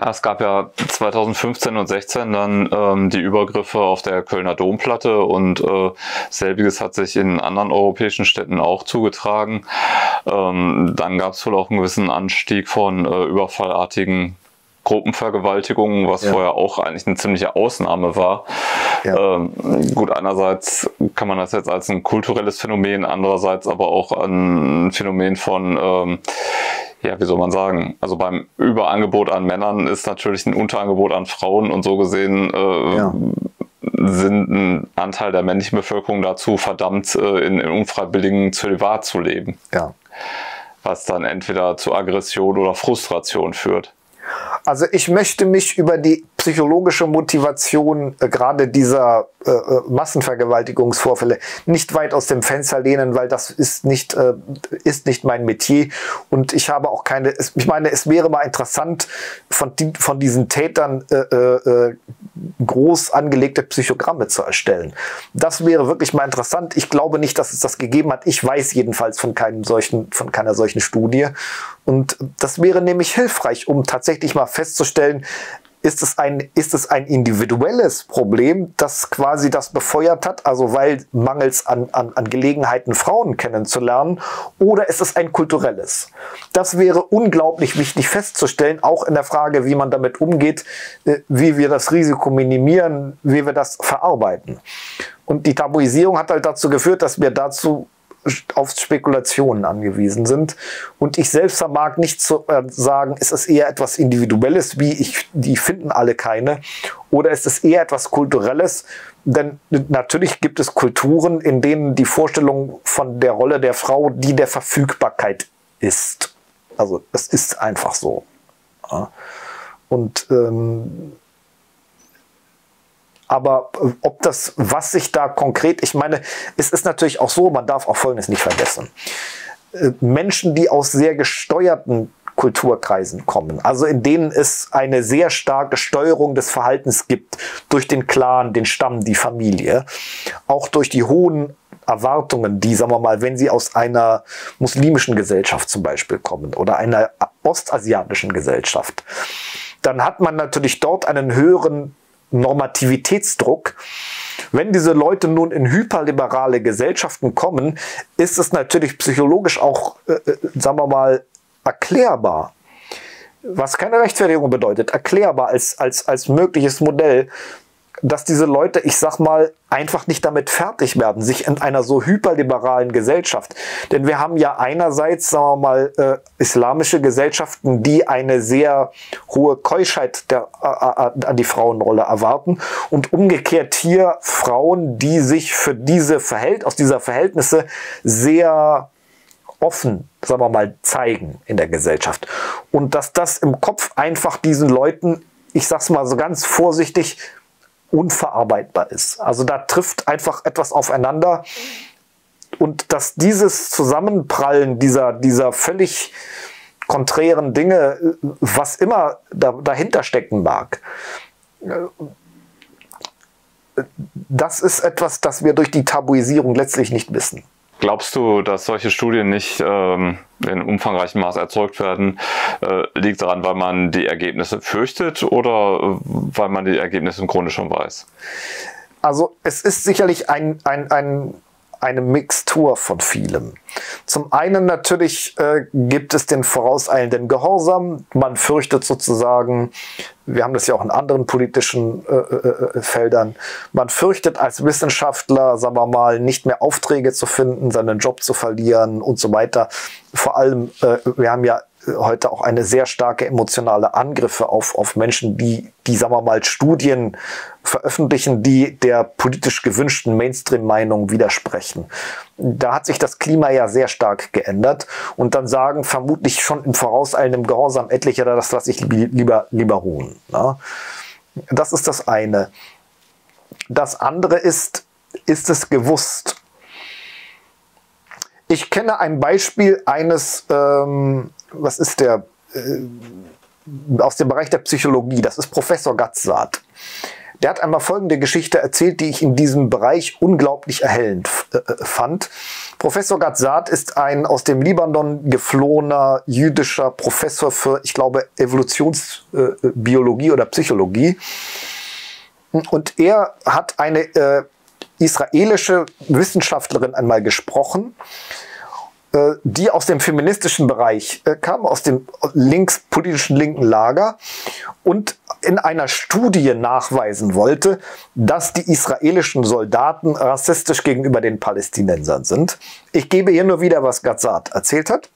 Ja, es gab ja zweitausendfünfzehn und sechzehn dann ähm, die Übergriffe auf der Kölner Domplatte und äh, selbiges hat sich in anderen europäischen Städten auch zugetragen. Ähm, dann gab es wohl auch einen gewissen Anstieg von äh, überfallartigen Gruppenvergewaltigungen, was ja vorher auch eigentlich eine ziemliche Ausnahme war. Ja. Ähm, gut, einerseits kann man das jetzt als ein kulturelles Phänomen, andererseits aber auch ein Phänomen von, ähm, ja, wie soll man sagen, also beim Überangebot an Männern ist natürlich ein Unterangebot an Frauen und so gesehen äh, ja. sind ein Anteil der männlichen Bevölkerung dazu verdammt, äh, in, in unfreiwilligen Zölibat zu leben. Ja. Was dann entweder zu Aggression oder Frustration führt. Also ich möchte mich über die psychologische Motivation äh, gerade dieser äh, Massenvergewaltigungsvorfälle nicht weit aus dem Fenster lehnen, weil das ist nicht, äh, ist nicht mein Metier. Und ich habe auch keine, ich meine, es wäre mal interessant, von, die, von diesen Tätern äh, äh, groß angelegte Psychogramme zu erstellen. Das wäre wirklich mal interessant. Ich glaube nicht, dass es das gegeben hat. Ich weiß jedenfalls von keinem solchen, von keiner solchen Studie. Und das wäre nämlich hilfreich, um tatsächlich mal festzustellen, ist es ein, ist es ein individuelles Problem, das quasi das befeuert hat, also weil mangels an, an, an Gelegenheiten, Frauen kennenzulernen, oder ist es ein kulturelles? Das wäre unglaublich wichtig festzustellen, auch in der Frage, wie man damit umgeht, wie wir das Risiko minimieren, wie wir das verarbeiten. Und die Tabuisierung hat halt dazu geführt, dass wir dazu auf Spekulationen angewiesen sind. Und ich selbst mag nicht zu äh, sagen, ist es eher etwas Individuelles, wie ich, die finden alle keine, oder ist es eher etwas Kulturelles, denn natürlich gibt es Kulturen, in denen die Vorstellung von der Rolle der Frau die der Verfügbarkeit ist. Also es ist einfach so. Ja. Und ähm, aber ob das, was sich da konkret, ich meine, es ist natürlich auch so, man darf auch Folgendes nicht vergessen. Menschen, die aus sehr gesteuerten Kulturkreisen kommen, also in denen es eine sehr starke Steuerung des Verhaltens gibt, durch den Clan, den Stamm, die Familie, auch durch die hohen Erwartungen, die, sagen wir mal, wenn sie aus einer muslimischen Gesellschaft zum Beispiel kommen oder einer ostasiatischen Gesellschaft, dann hat man natürlich dort einen höheren Normativitätsdruck. Wenn diese Leute nun in hyperliberale Gesellschaften kommen, ist es natürlich psychologisch auch, äh, sagen wir mal, erklärbar. Was keine Rechtfertigung bedeutet, erklärbar als, als, als mögliches Modell, dass diese Leute, ich sag mal, einfach nicht damit fertig werden, sich in einer so hyperliberalen Gesellschaft. Denn wir haben ja einerseits, sagen wir mal, äh, islamische Gesellschaften, die eine sehr hohe Keuschheit der, äh, an die Frauenrolle erwarten, und umgekehrt hier Frauen, die sich für diese Verhält- aus dieser Verhältnisse sehr offen, sagen wir mal, zeigen in der Gesellschaft. Und dass das im Kopf einfach diesen Leuten, ich sag's mal so ganz vorsichtig, unverarbeitbar ist. Also da trifft einfach etwas aufeinander, und dass dieses Zusammenprallen dieser, dieser völlig konträren Dinge, was immer da, dahinter stecken mag, das ist etwas, das wir durch die Tabuisierung letztlich nicht wissen. Glaubst du, dass solche Studien nicht ähm, in umfangreichem Maß erzeugt werden? Äh, liegt daran, weil man die Ergebnisse fürchtet, oder weil man die Ergebnisse im Grunde schon weiß? Also es ist sicherlich ein, ein, ein, eine Mixtur von vielem. Zum einen natürlich äh, gibt es den vorauseilenden Gehorsam. Man fürchtet sozusagen, wir haben das ja auch in anderen politischen äh, äh, Feldern, man fürchtet als Wissenschaftler, sagen wir mal, nicht mehr Aufträge zu finden, seinen Job zu verlieren und so weiter. Vor allem, äh, wir haben ja heute auch eine sehr starke emotionale Angriffe auf, auf Menschen, die, die, sagen wir mal, Studien veröffentlichen, die der politisch gewünschten Mainstream-Meinung widersprechen. Da hat sich das Klima ja sehr stark geändert, und dann sagen vermutlich schon im vorauseilendem Gehorsam etliche, das lasse ich lieber, lieber ruhen. Ne? Das ist das eine. Das andere ist, ist es gewusst? Ich kenne ein Beispiel eines, ähm, was ist der, äh, aus dem Bereich der Psychologie, das ist Professor Gatzsaat. Der hat einmal folgende Geschichte erzählt, die ich in diesem Bereich unglaublich erhellend äh, fand. Professor Gatzsaat ist ein aus dem Libanon geflohener jüdischer Professor für, ich glaube, Evolutionsbiologie äh, oder Psychologie. Und er hat eine äh, israelische Wissenschaftlerin einmal gesprochen, die aus dem feministischen Bereich kam, aus dem links, politischen linken Lager, und in einer Studie nachweisen wollte, dass die israelischen Soldaten rassistisch gegenüber den Palästinensern sind. Ich gebe hier nur wieder, was Gatzsaat erzählt hat.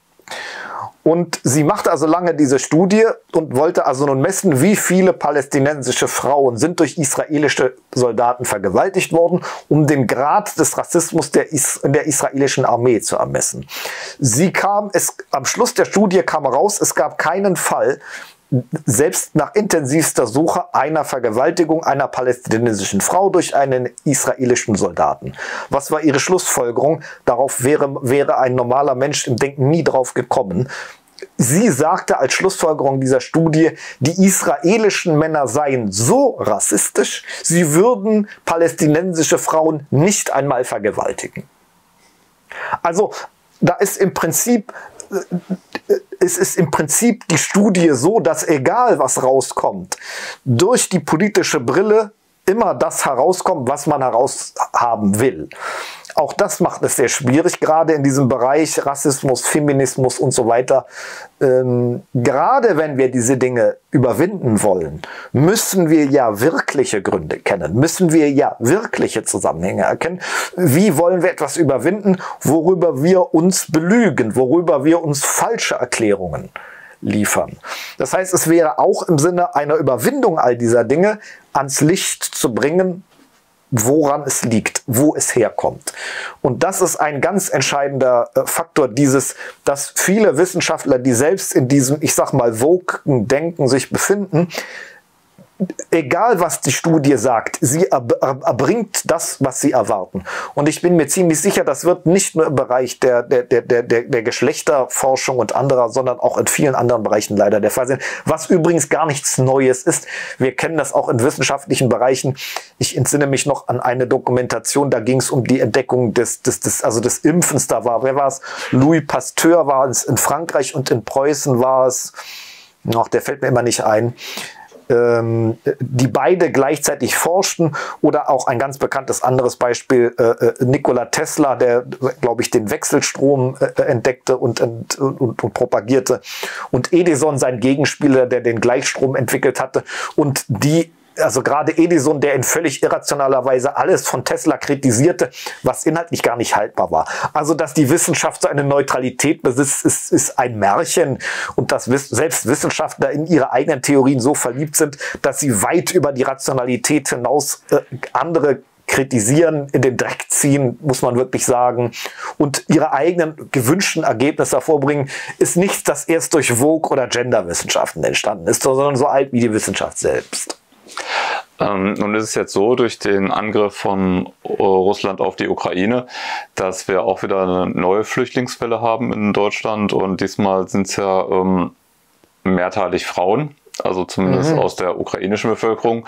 Und sie machte also lange diese Studie und wollte also nun messen, wie viele palästinensische Frauen sind durch israelische Soldaten vergewaltigt worden, um den Grad des Rassismus der, Is der israelischen Armee zu ermessen. Sie kam, es, am Schluss der Studie kam raus, es gab keinen Fall, selbst nach intensivster Suche einer Vergewaltigung einer palästinensischen Frau durch einen israelischen Soldaten. Was war ihre Schlussfolgerung? Darauf wäre, wäre ein normaler Mensch im Denken nie drauf gekommen. Sie sagte als Schlussfolgerung dieser Studie, die israelischen Männer seien so rassistisch, sie würden palästinensische Frauen nicht einmal vergewaltigen. Also da ist im Prinzip, es ist im Prinzip die Studie so, dass egal was rauskommt, durch die politische Brille immer das herauskommt, was man heraushaben will. Auch das macht es sehr schwierig, gerade in diesem Bereich Rassismus, Feminismus und so weiter. Ähm, gerade wenn wir diese Dinge überwinden wollen, müssen wir ja wirkliche Gründe kennen, müssen wir ja wirkliche Zusammenhänge erkennen. Wie wollen wir etwas überwinden, worüber wir uns belügen, worüber wir uns falsche Erklärungen liefern? Das heißt, es wäre auch im Sinne einer Überwindung all dieser Dinge, ans Licht zu bringen, woran es liegt, wo es herkommt. Und das ist ein ganz entscheidender Faktor dieses, dass viele Wissenschaftler, die selbst in diesem, ich sag mal, woken Denken sich befinden, egal was die Studie sagt, sie erbringt das, was sie erwarten. Und ich bin mir ziemlich sicher, das wird nicht nur im Bereich der, der, der, der, der Geschlechterforschung und anderer, sondern auch in vielen anderen Bereichen leider der Fall sein. Was übrigens gar nichts Neues ist. Wir kennen das auch in wissenschaftlichen Bereichen. Ich entsinne mich noch an eine Dokumentation, da ging es um die Entdeckung des, des, des, also des Impfens. Da war, wer war es? Louis Pasteur war es in Frankreich und in Preußen war es, ach, der fällt mir immer nicht ein, die beide gleichzeitig forschten, oder auch ein ganz bekanntes anderes Beispiel, äh, Nikola Tesla, der, glaube ich, den Wechselstrom äh, entdeckte und, und, und, und propagierte, und Edison, sein Gegenspieler, der den Gleichstrom entwickelt hatte, und die, also gerade Edison, der in völlig irrationaler Weise alles von Tesla kritisierte, was inhaltlich gar nicht haltbar war. Also, dass die Wissenschaft so eine Neutralität besitzt, ist, ist ein Märchen, und dass selbst Wissenschaftler in ihre eigenen Theorien so verliebt sind, dass sie weit über die Rationalität hinaus äh, andere kritisieren, in den Dreck ziehen, muss man wirklich sagen, und ihre eigenen gewünschten Ergebnisse hervorbringen, ist nichts, das erst durch Vogue- oder Genderwissenschaften entstanden ist, sondern so alt wie die Wissenschaft selbst. Ähm, nun ist es jetzt so, durch den Angriff von Russland auf die Ukraine, dass wir auch wieder eine neue Flüchtlingswelle haben in Deutschland, und diesmal sind es ja ähm, mehrheitlich Frauen, also zumindest mhm. aus der ukrainischen Bevölkerung,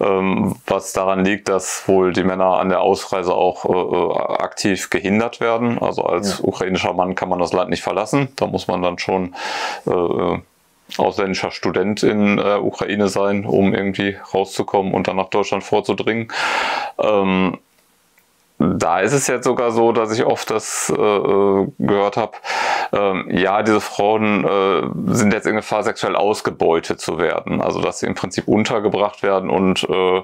ähm, was daran liegt, dass wohl die Männer an der Ausreise auch äh, aktiv gehindert werden. Also als ja. ukrainischer Mann kann man das Land nicht verlassen, da muss man dann schon äh, ausländischer Student in der äh, Ukraine sein, um irgendwie rauszukommen und dann nach Deutschland vorzudringen. Ähm, da ist es jetzt sogar so, dass ich oft das äh, gehört habe, ähm, ja, diese Frauen äh, sind jetzt in Gefahr, sexuell ausgebeutet zu werden. Also, dass sie im Prinzip untergebracht werden und äh,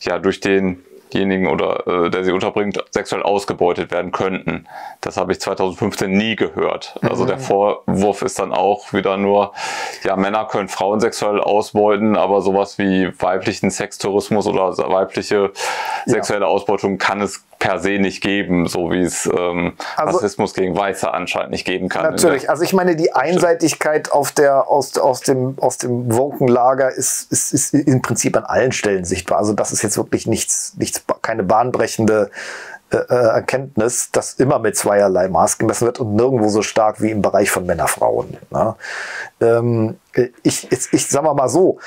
ja, durch den diejenigen, oder äh, der sie unterbringt, sexuell ausgebeutet werden könnten. Das habe ich zweitausendfünfzehn nie gehört. Also mhm. der Vorwurf ist dann auch wieder nur, ja, Männer können Frauen sexuell ausbeuten, aber sowas wie weiblichen Sextourismus oder weibliche sexuelle ja. Ausbeutung kann es per se nicht geben, so wie es ähm, also, Rassismus gegen Weiße anscheinend nicht geben kann. Natürlich, also ich meine, die Einseitigkeit auf der, aus, aus dem, aus dem Woken-Lager ist, ist, ist im Prinzip an allen Stellen sichtbar. Also das ist jetzt wirklich nichts, nichts keine bahnbrechende äh, Erkenntnis, dass immer mit zweierlei Maß gemessen wird und nirgendwo so stark wie im Bereich von Männer-Frauen. Ne? Ähm, ich, ich, ich sag mal so,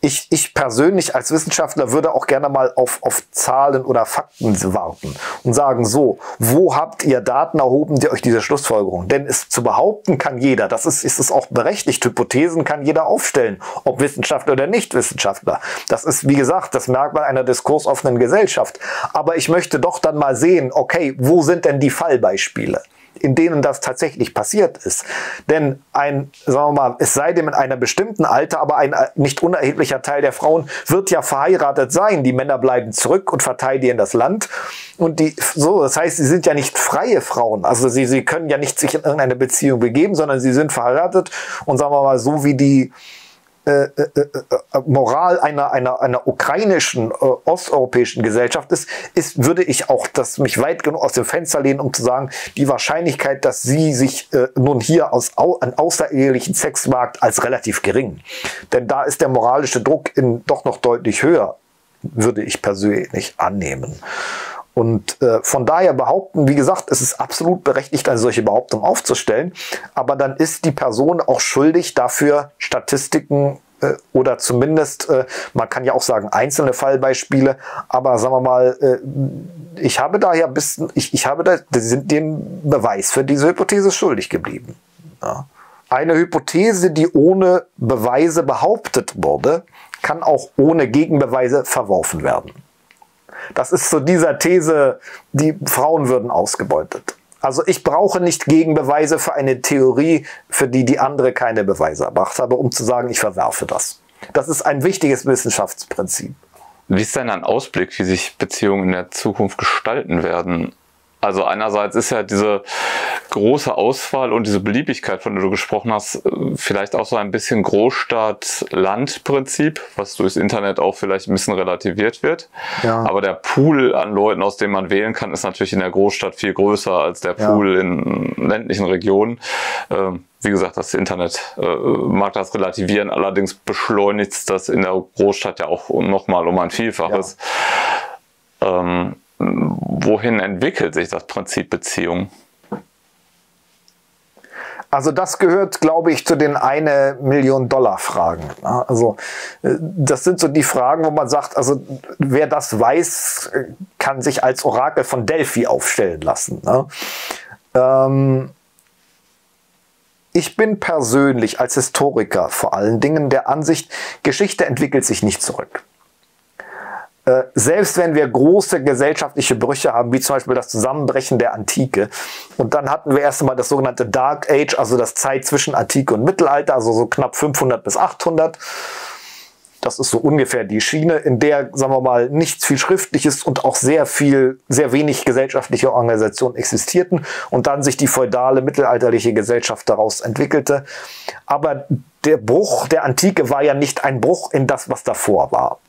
Ich, ich persönlich als Wissenschaftler würde auch gerne mal auf, auf Zahlen oder Fakten warten und sagen, so, wo habt ihr Daten erhoben, die euch diese Schlussfolgerung? Denn es zu behaupten kann jeder, das ist, ist es auch berechtigt, Hypothesen kann jeder aufstellen, ob Wissenschaftler oder Nichtwissenschaftler. Das ist, wie gesagt, das Merkmal einer diskursoffenen Gesellschaft. Aber ich möchte doch dann mal sehen, okay, wo sind denn die Fallbeispiele, in denen das tatsächlich passiert ist? Denn ein, sagen wir mal, es sei denn in einem bestimmten Alter, aber ein nicht unerheblicher Teil der Frauen wird ja verheiratet sein. Die Männer bleiben zurück und verteidigen das Land. Und die, so, das heißt, sie sind ja nicht freie Frauen. Also sie, sie können ja nicht sich in irgendeine Beziehung begeben, sondern sie sind verheiratet. Und sagen wir mal, so wie die äh, äh, äh, Moral einer, einer, einer ukrainischen, äh, osteuropäischen Gesellschaft ist, ist, würde ich auch das mich weit genug aus dem Fenster lehnen, um zu sagen, die Wahrscheinlichkeit, dass sie sich äh, nun hier aus, au, an außerehelichen Sex wagt, als relativ gering. Denn da ist der moralische Druck in, doch noch deutlich höher, würde ich persönlich annehmen. Und äh, von daher behaupten, wie gesagt, es ist absolut berechtigt, eine solche Behauptung aufzustellen, aber dann ist die Person auch schuldig, dafür Statistiken äh, oder zumindest, äh, man kann ja auch sagen, einzelne Fallbeispiele, aber sagen wir mal, äh, ich habe daher bis, ich, ich habe da, die sind dem Beweis für diese Hypothese schuldig geblieben. Ja. Eine Hypothese, die ohne Beweise behauptet wurde, kann auch ohne Gegenbeweise verworfen werden. Das ist zu dieser These, die Frauen würden ausgebeutet. Also ich brauche nicht Gegenbeweise für eine Theorie, für die die andere keine Beweise erbracht habe, um zu sagen, ich verwerfe das. Das ist ein wichtiges Wissenschaftsprinzip. Wie ist denn ein Ausblick, wie sich Beziehungen in der Zukunft gestalten werden? Also einerseits ist ja diese große Auswahl und diese Beliebigkeit, von der du gesprochen hast, vielleicht auch so ein bisschen Großstadt-Land-Prinzip, was durchs Internet auch vielleicht ein bisschen relativiert wird. Ja. Aber der Pool an Leuten, aus dem man wählen kann, ist natürlich in der Großstadt viel größer als der Pool ja. in ländlichen Regionen. Ähm, wie gesagt, das Internet äh, mag das relativieren, allerdings beschleunigt es das in der Großstadt ja auch nochmal um ein Vielfaches. Ja. Ähm, Wohin entwickelt sich das Prinzip Beziehung? Also das gehört, glaube ich, zu den eine Million Dollar Fragen. Also das sind so die Fragen, wo man sagt, also wer das weiß, kann sich als Orakel von Delphi aufstellen lassen. Ich bin persönlich als Historiker vor allen Dingen der Ansicht, Geschichte entwickelt sich nicht zurück. Selbst wenn wir große gesellschaftliche Brüche haben, wie zum Beispiel das Zusammenbrechen der Antike, und dann hatten wir erst einmal das sogenannte Dark Age, also das Zeit zwischen Antike und Mittelalter, also so knapp fünfhundert bis achthundert, das ist so ungefähr die Schiene, in der, sagen wir mal, nichts viel Schriftliches und auch sehr viel, sehr wenig gesellschaftliche Organisationen existierten und dann sich die feudale, mittelalterliche Gesellschaft daraus entwickelte. Aber der Bruch der Antike war ja nicht ein Bruch in das, was davor war,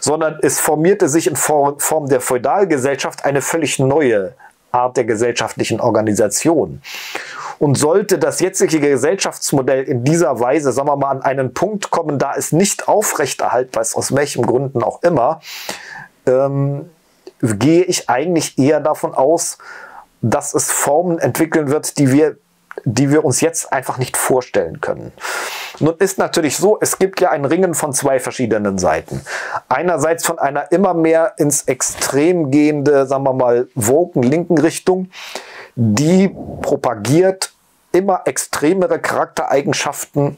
sondern es formierte sich in Form der Feudalgesellschaft eine völlig neue Art der gesellschaftlichen Organisation. Und sollte das jetzige Gesellschaftsmodell in dieser Weise, sagen wir mal, an einen Punkt kommen, da es nicht aufrechterhaltbar ist, aus welchen Gründen auch immer, ähm, gehe ich eigentlich eher davon aus, dass es Formen entwickeln wird, die wir die wir uns jetzt einfach nicht vorstellen können. Nun ist natürlich so, es gibt ja ein Ringen von zwei verschiedenen Seiten. Einerseits von einer immer mehr ins Extrem gehende, sagen wir mal, woken linken Richtung, die propagiert immer extremere Charaktereigenschaften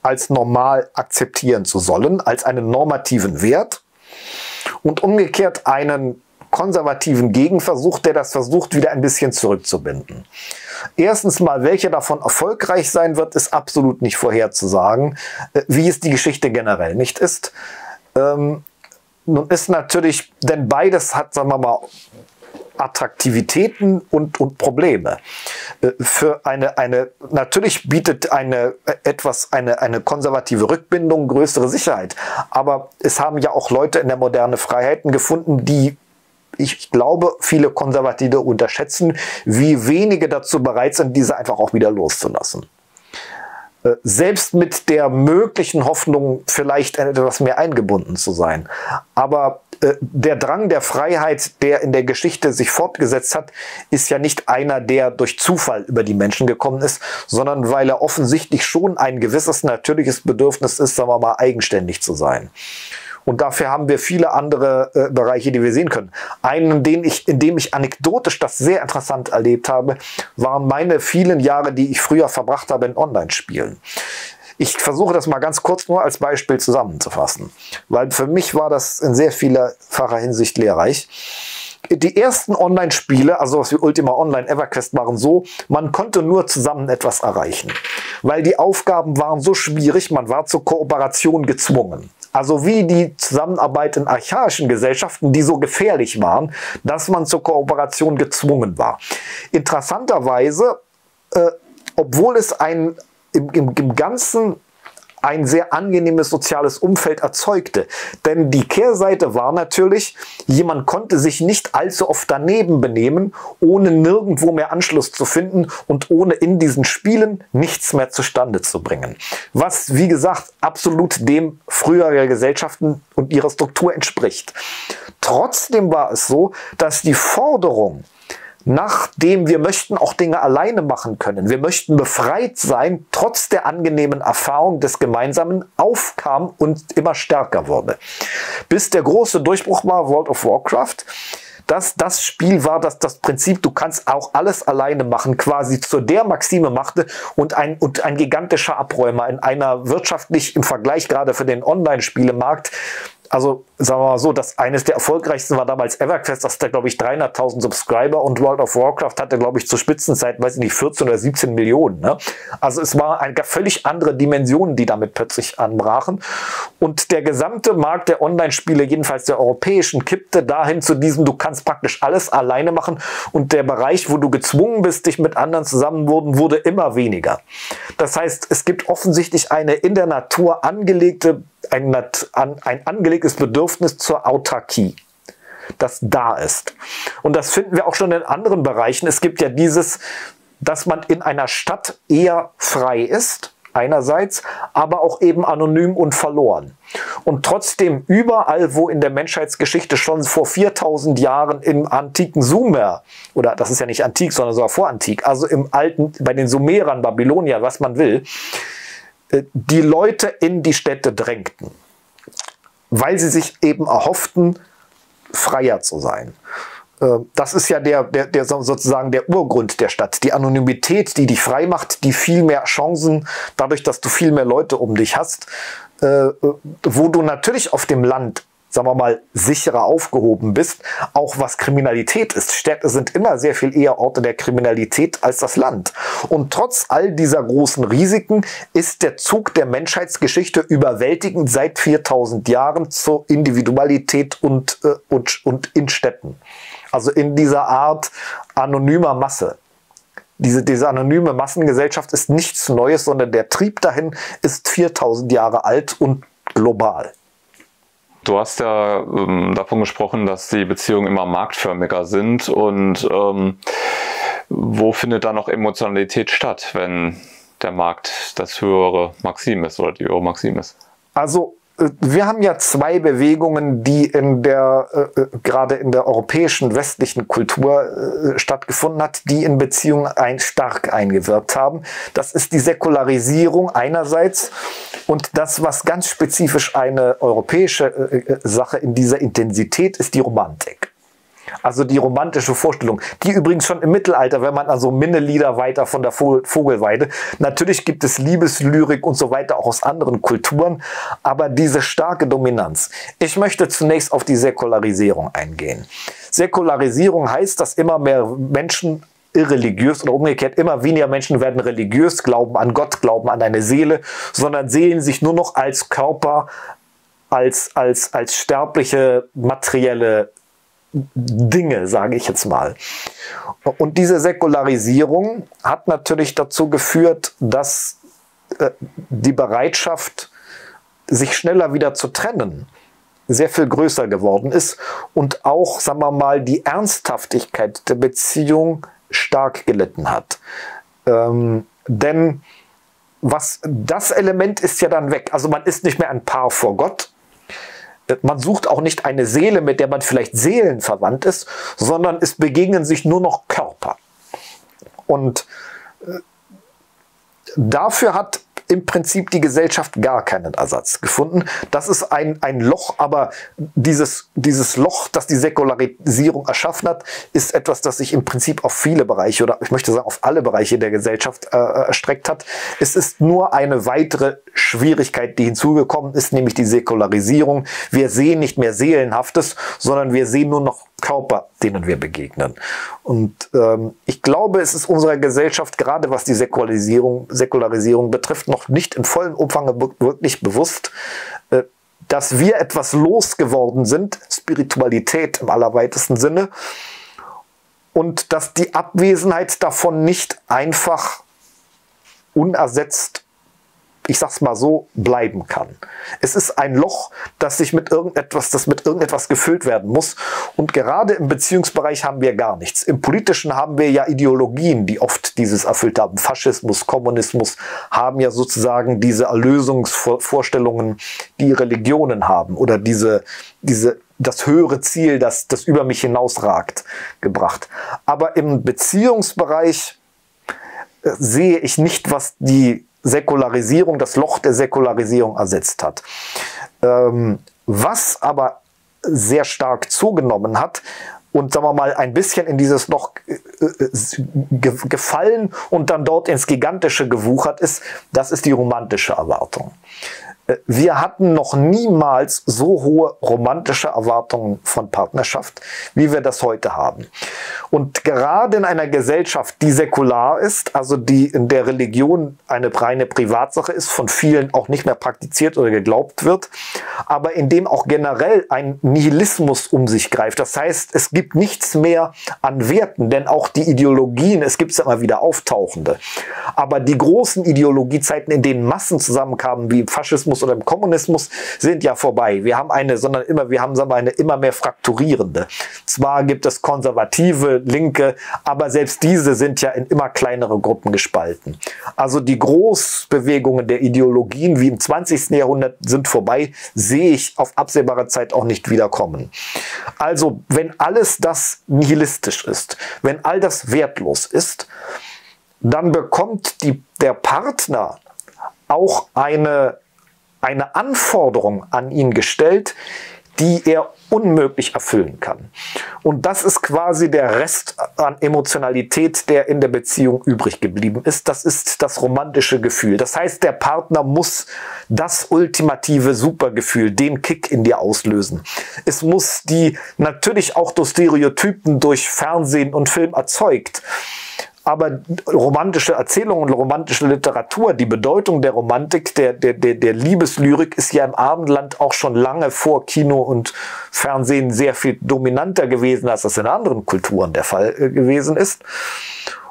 als normal akzeptieren zu sollen, als einen normativen Wert, und umgekehrt einen konservativen Gegenversuch, der das versucht, wieder ein bisschen zurückzubinden. Erstens mal, welche davon erfolgreich sein wird, ist absolut nicht vorherzusagen, wie es die Geschichte generell nicht ist. Ähm, nun ist natürlich, denn beides hat, sagen wir mal, Attraktivitäten und, und Probleme. Für eine, eine, natürlich bietet eine, etwas, eine, eine konservative Rückbindung größere Sicherheit, aber es haben ja auch Leute in der Moderne Freiheiten gefunden, die, ich glaube, viele Konservative unterschätzen, wie wenige dazu bereit sind, diese einfach auch wieder loszulassen. Selbst mit der möglichen Hoffnung, vielleicht etwas mehr eingebunden zu sein. Aber der Drang der Freiheit, der in der Geschichte sich fortgesetzt hat, ist ja nicht einer, der durch Zufall über die Menschen gekommen ist, sondern weil er offensichtlich schon ein gewisses natürliches Bedürfnis ist, sagen wir mal, eigenständig zu sein. Und dafür haben wir viele andere äh, Bereiche, die wir sehen können. Einen, in dem, ich, in dem ich anekdotisch das sehr interessant erlebt habe, waren meine vielen Jahre, die ich früher verbracht habe in Online-Spielen. Ich versuche das mal ganz kurz nur als Beispiel zusammenzufassen, weil für mich war das in sehr vielerfacher Hinsicht lehrreich. Die ersten Online-Spiele, also was wie Ultima Online, EverQuest, waren so, man konnte nur zusammen etwas erreichen, weil die Aufgaben waren so schwierig, man war zur Kooperation gezwungen. Also wie die Zusammenarbeit in archaischen Gesellschaften, die so gefährlich waren, dass man zur Kooperation gezwungen war. Interessanterweise, äh, obwohl es ein, im, im, im Ganzen ein sehr angenehmes soziales Umfeld erzeugte. Denn die Kehrseite war natürlich, jemand konnte sich nicht allzu oft daneben benehmen, ohne nirgendwo mehr Anschluss zu finden und ohne in diesen Spielen nichts mehr zustande zu bringen. Was, wie gesagt, absolut dem früherer Gesellschaften und ihrer Struktur entspricht. Trotzdem war es so, dass die Forderung, nachdem wir möchten auch Dinge alleine machen können, wir möchten befreit sein, trotz der angenehmen Erfahrung des Gemeinsamen aufkam und immer stärker wurde. Bis der große Durchbruch war World of Warcraft, dass das Spiel war, dass das Prinzip, du kannst auch alles alleine machen, quasi zu der Maxime machte und ein, und ein gigantischer Abräumer in einer wirtschaftlich im Vergleich gerade für den Online-Spielemarkt, also sagen wir mal so, dass eines der erfolgreichsten war damals EverQuest, das hatte, glaube ich, dreihunderttausend Subscriber und World of Warcraft hatte, glaube ich, zur Spitzenzeit, weiß ich nicht, vierzehn oder siebzehn Millionen. Ne? Also es war eine völlig andere Dimension, die damit plötzlich anbrachen. Und der gesamte Markt der Online-Spiele, jedenfalls der europäischen, kippte dahin zu diesem, du kannst praktisch alles alleine machen und der Bereich, wo du gezwungen bist, dich mit anderen zusammen wurden, wurde immer weniger. Das heißt, es gibt offensichtlich eine in der Natur angelegte Ein, ein angelegtes Bedürfnis zur Autarkie, das da ist. Und das finden wir auch schon in anderen Bereichen. Es gibt ja dieses, dass man in einer Stadt eher frei ist, einerseits, aber auch eben anonym und verloren. Und trotzdem überall, wo in der Menschheitsgeschichte schon vor viertausend Jahren im antiken Sumer, oder das ist ja nicht antik, sondern sogar vorantik, also im alten, bei den Sumerern, Babylonier, was man will, die Leute in die Städte drängten, weil sie sich eben erhofften, freier zu sein. Das ist ja der, der, der sozusagen der Urgrund der Stadt. Die Anonymität, die dich frei macht, die viel mehr Chancen, dadurch, dass du viel mehr Leute um dich hast, wo du natürlich auf dem Land, sagen wir mal, sicherer aufgehoben bist, auch was Kriminalität ist. Städte sind immer sehr viel eher Orte der Kriminalität als das Land. Und trotz all dieser großen Risiken ist der Zug der Menschheitsgeschichte überwältigend seit viertausend Jahren zur Individualität und, äh, und, und in Städten. Also in dieser Art anonymer Masse. Diese, diese anonyme Massengesellschaft ist nichts Neues, sondern der Trieb dahin ist viertausend Jahre alt und global. Du hast ja ähm, davon gesprochen, dass die Beziehungen immer marktförmiger sind und ähm, wo findet da noch Emotionalität statt, wenn der Markt das höhere Maxim ist oder die höhere Maxim ist? Also wir haben ja zwei Bewegungen, die in der, äh, gerade in der europäischen westlichen Kultur äh, stattgefunden hat, die in Beziehungen ein, stark eingewirkt haben. Das ist die Säkularisierung einerseits und das, was ganz spezifisch eine europäische äh, Sache in dieser Intensität ist, die Romantik. Also die romantische Vorstellung, die übrigens schon im Mittelalter, wenn man also Minnelieder weiter von der Vogelweide, natürlich gibt es Liebeslyrik und so weiter auch aus anderen Kulturen, aber diese starke Dominanz. Ich möchte zunächst auf die Säkularisierung eingehen. Säkularisierung heißt, dass immer mehr Menschen irreligiös oder umgekehrt, immer weniger Menschen werden religiös, glauben an Gott, glauben an eine Seele, sondern sehen sich nur noch als Körper, als, als, als sterbliche, materielle Dinge, sage ich jetzt mal. Und diese Säkularisierung hat natürlich dazu geführt, dass äh, die Bereitschaft, sich schneller wieder zu trennen, sehr viel größer geworden ist und auch, sagen wir mal, die Ernsthaftigkeit der Beziehung stark gelitten hat. Ähm, denn was, das Element ist ja dann weg. Also man ist nicht mehr ein Paar vor Gott. Man sucht auch nicht eine Seele, mit der man vielleicht seelenverwandt ist, sondern es begegnen sich nur noch Körper. Und dafür hat im Prinzip die Gesellschaft gar keinen Ersatz gefunden. Das ist ein, ein Loch, aber dieses, dieses Loch, das die Säkularisierung erschaffen hat, ist etwas, das sich im Prinzip auf viele Bereiche oder ich möchte sagen auf alle Bereiche der Gesellschaft äh, erstreckt hat. Es ist nur eine weitere Schwierigkeit, die hinzugekommen ist, nämlich die Säkularisierung. Wir sehen nicht mehr Seelenhaftes, sondern wir sehen nur noch Körper, denen wir begegnen. Und ähm, ich glaube, es ist unserer Gesellschaft, gerade was die Säkularisierung, Säkularisierung betrifft, noch nicht im vollen Umfang wirklich bewusst, äh, dass wir etwas losgeworden sind, Spiritualität im allerweitesten Sinne, und dass die Abwesenheit davon nicht einfach unersetzt ich sag's mal so, bleiben kann. Es ist ein Loch, das sich mit irgendetwas, das mit irgendetwas gefüllt werden muss. Und gerade im Beziehungsbereich haben wir gar nichts. Im Politischen haben wir ja Ideologien, die oft dieses erfüllt haben. Faschismus, Kommunismus haben ja sozusagen diese Erlösungsvorstellungen, die Religionen haben oder diese, diese, das höhere Ziel, das, das über mich hinausragt, gebracht. Aber im Beziehungsbereich sehe ich nicht, was die Säkularisierung, das Loch der Säkularisierung ersetzt hat. Ähm, was aber sehr stark zugenommen hat und, sagen wir mal, ein bisschen in dieses Loch äh, ge gefallen und dann dort ins Gigantische gewuchert ist, das ist die romantische Erwartung. Äh, wir hatten noch niemals so hohe romantische Erwartungen von Partnerschaft, wie wir das heute haben. Und gerade in einer Gesellschaft, die säkular ist, also die in der Religion eine reine Privatsache ist, von vielen auch nicht mehr praktiziert oder geglaubt wird, aber in dem auch generell ein Nihilismus um sich greift. Das heißt, es gibt nichts mehr an Werten, denn auch die Ideologien, es gibt ja immer wieder auftauchende, aber die großen Ideologiezeiten, in denen Massen zusammenkamen, wie im Faschismus oder im Kommunismus, sind ja vorbei. Wir haben eine, sondern immer, wir haben, sagen wir, eine immer mehr frakturierende. Zwar gibt es konservative, Linke, aber selbst diese sind ja in immer kleinere Gruppen gespalten. Also die Großbewegungen der Ideologien wie im zwanzigsten Jahrhundert sind vorbei, sehe ich auf absehbare Zeit auch nicht wiederkommen. Also wenn alles das nihilistisch ist, wenn all das wertlos ist, dann bekommt die, der Partner auch eine, eine Anforderung an ihn gestellt, die er unmöglich erfüllen kann. Und das ist quasi der Rest an Emotionalität, der in der Beziehung übrig geblieben ist. Das ist das romantische Gefühl. Das heißt, der Partner muss das ultimative Supergefühl, den Kick in dir auslösen. Es muss die, natürlich auch durch Stereotypen, durch Fernsehen und Film erzeugt, aber romantische Erzählungen, romantische Literatur, die Bedeutung der Romantik, der, der, der, der Liebeslyrik ist ja im Abendland auch schon lange vor Kino und Fernsehen sehr viel dominanter gewesen, als das in anderen Kulturen der Fall gewesen ist.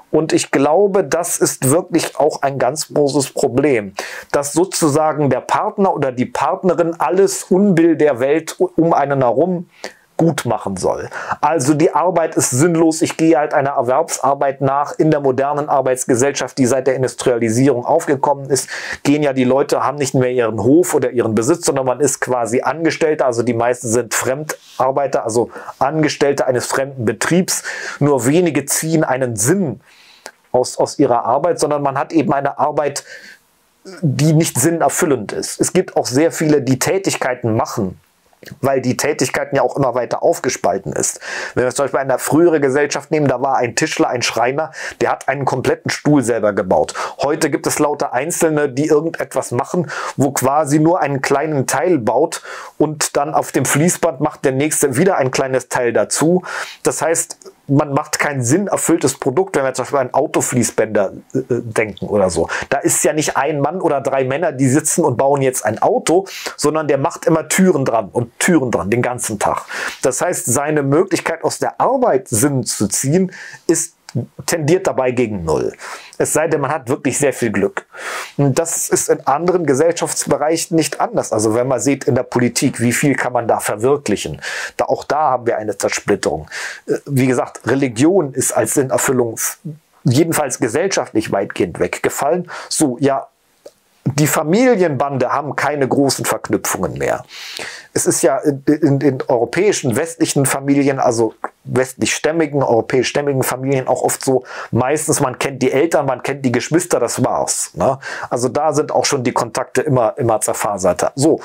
Und ich glaube, das ist wirklich auch ein ganz großes Problem, dass sozusagen der Partner oder die Partnerin alles Unbill der Welt um einen herum gut machen soll. Also die Arbeit ist sinnlos, ich gehe halt einer Erwerbsarbeit nach. In der modernen Arbeitsgesellschaft, die seit der Industrialisierung aufgekommen ist, gehen ja die Leute, haben nicht mehr ihren Hof oder ihren Besitz, sondern man ist quasi Angestellter, also die meisten sind Fremdarbeiter, also Angestellte eines fremden Betriebs. Nur wenige ziehen einen Sinn aus, aus ihrer Arbeit, sondern man hat eben eine Arbeit, die nicht sinnerfüllend ist. Es gibt auch sehr viele, die Tätigkeiten machen, weil die Tätigkeiten ja auch immer weiter aufgespalten ist. Wenn wir zum Beispiel eine frühere Gesellschaft nehmen, da war ein Tischler, ein Schreiner, der hat einen kompletten Stuhl selber gebaut. Heute gibt es lauter Einzelne, die irgendetwas machen, wo quasi nur einen kleinen Teil baut und dann auf dem Fließband macht der Nächste wieder ein kleines Teil dazu. Das heißt, man macht kein sinnerfülltes Produkt, wenn wir zum Beispiel an Autofließbänder äh, denken oder so. Da ist ja nicht ein Mann oder drei Männer, die sitzen und bauen jetzt ein Auto, sondern der macht immer Türen dran und Türen dran, den ganzen Tag. Das heißt, seine Möglichkeit, aus der Arbeit Sinn zu ziehen, ist tendiert dabei gegen Null. Es sei denn, man hat wirklich sehr viel Glück. Und das ist in anderen Gesellschaftsbereichen nicht anders. Also wenn man sieht in der Politik, wie viel kann man da verwirklichen. Da, auch da haben wir eine Zersplitterung. Wie gesagt, Religion ist als Sinnerfüllung jedenfalls gesellschaftlich weitgehend weggefallen. So, ja, die Familienbande haben keine großen Verknüpfungen mehr. Es ist ja in, in, in europäischen, westlichen Familien, also westlichstämmigen, europäischstämmigen Familien auch oft so, meistens man kennt die Eltern, man kennt die Geschwister, das war's, ne? Also da sind auch schon die Kontakte immer, immer zerfaserter. So.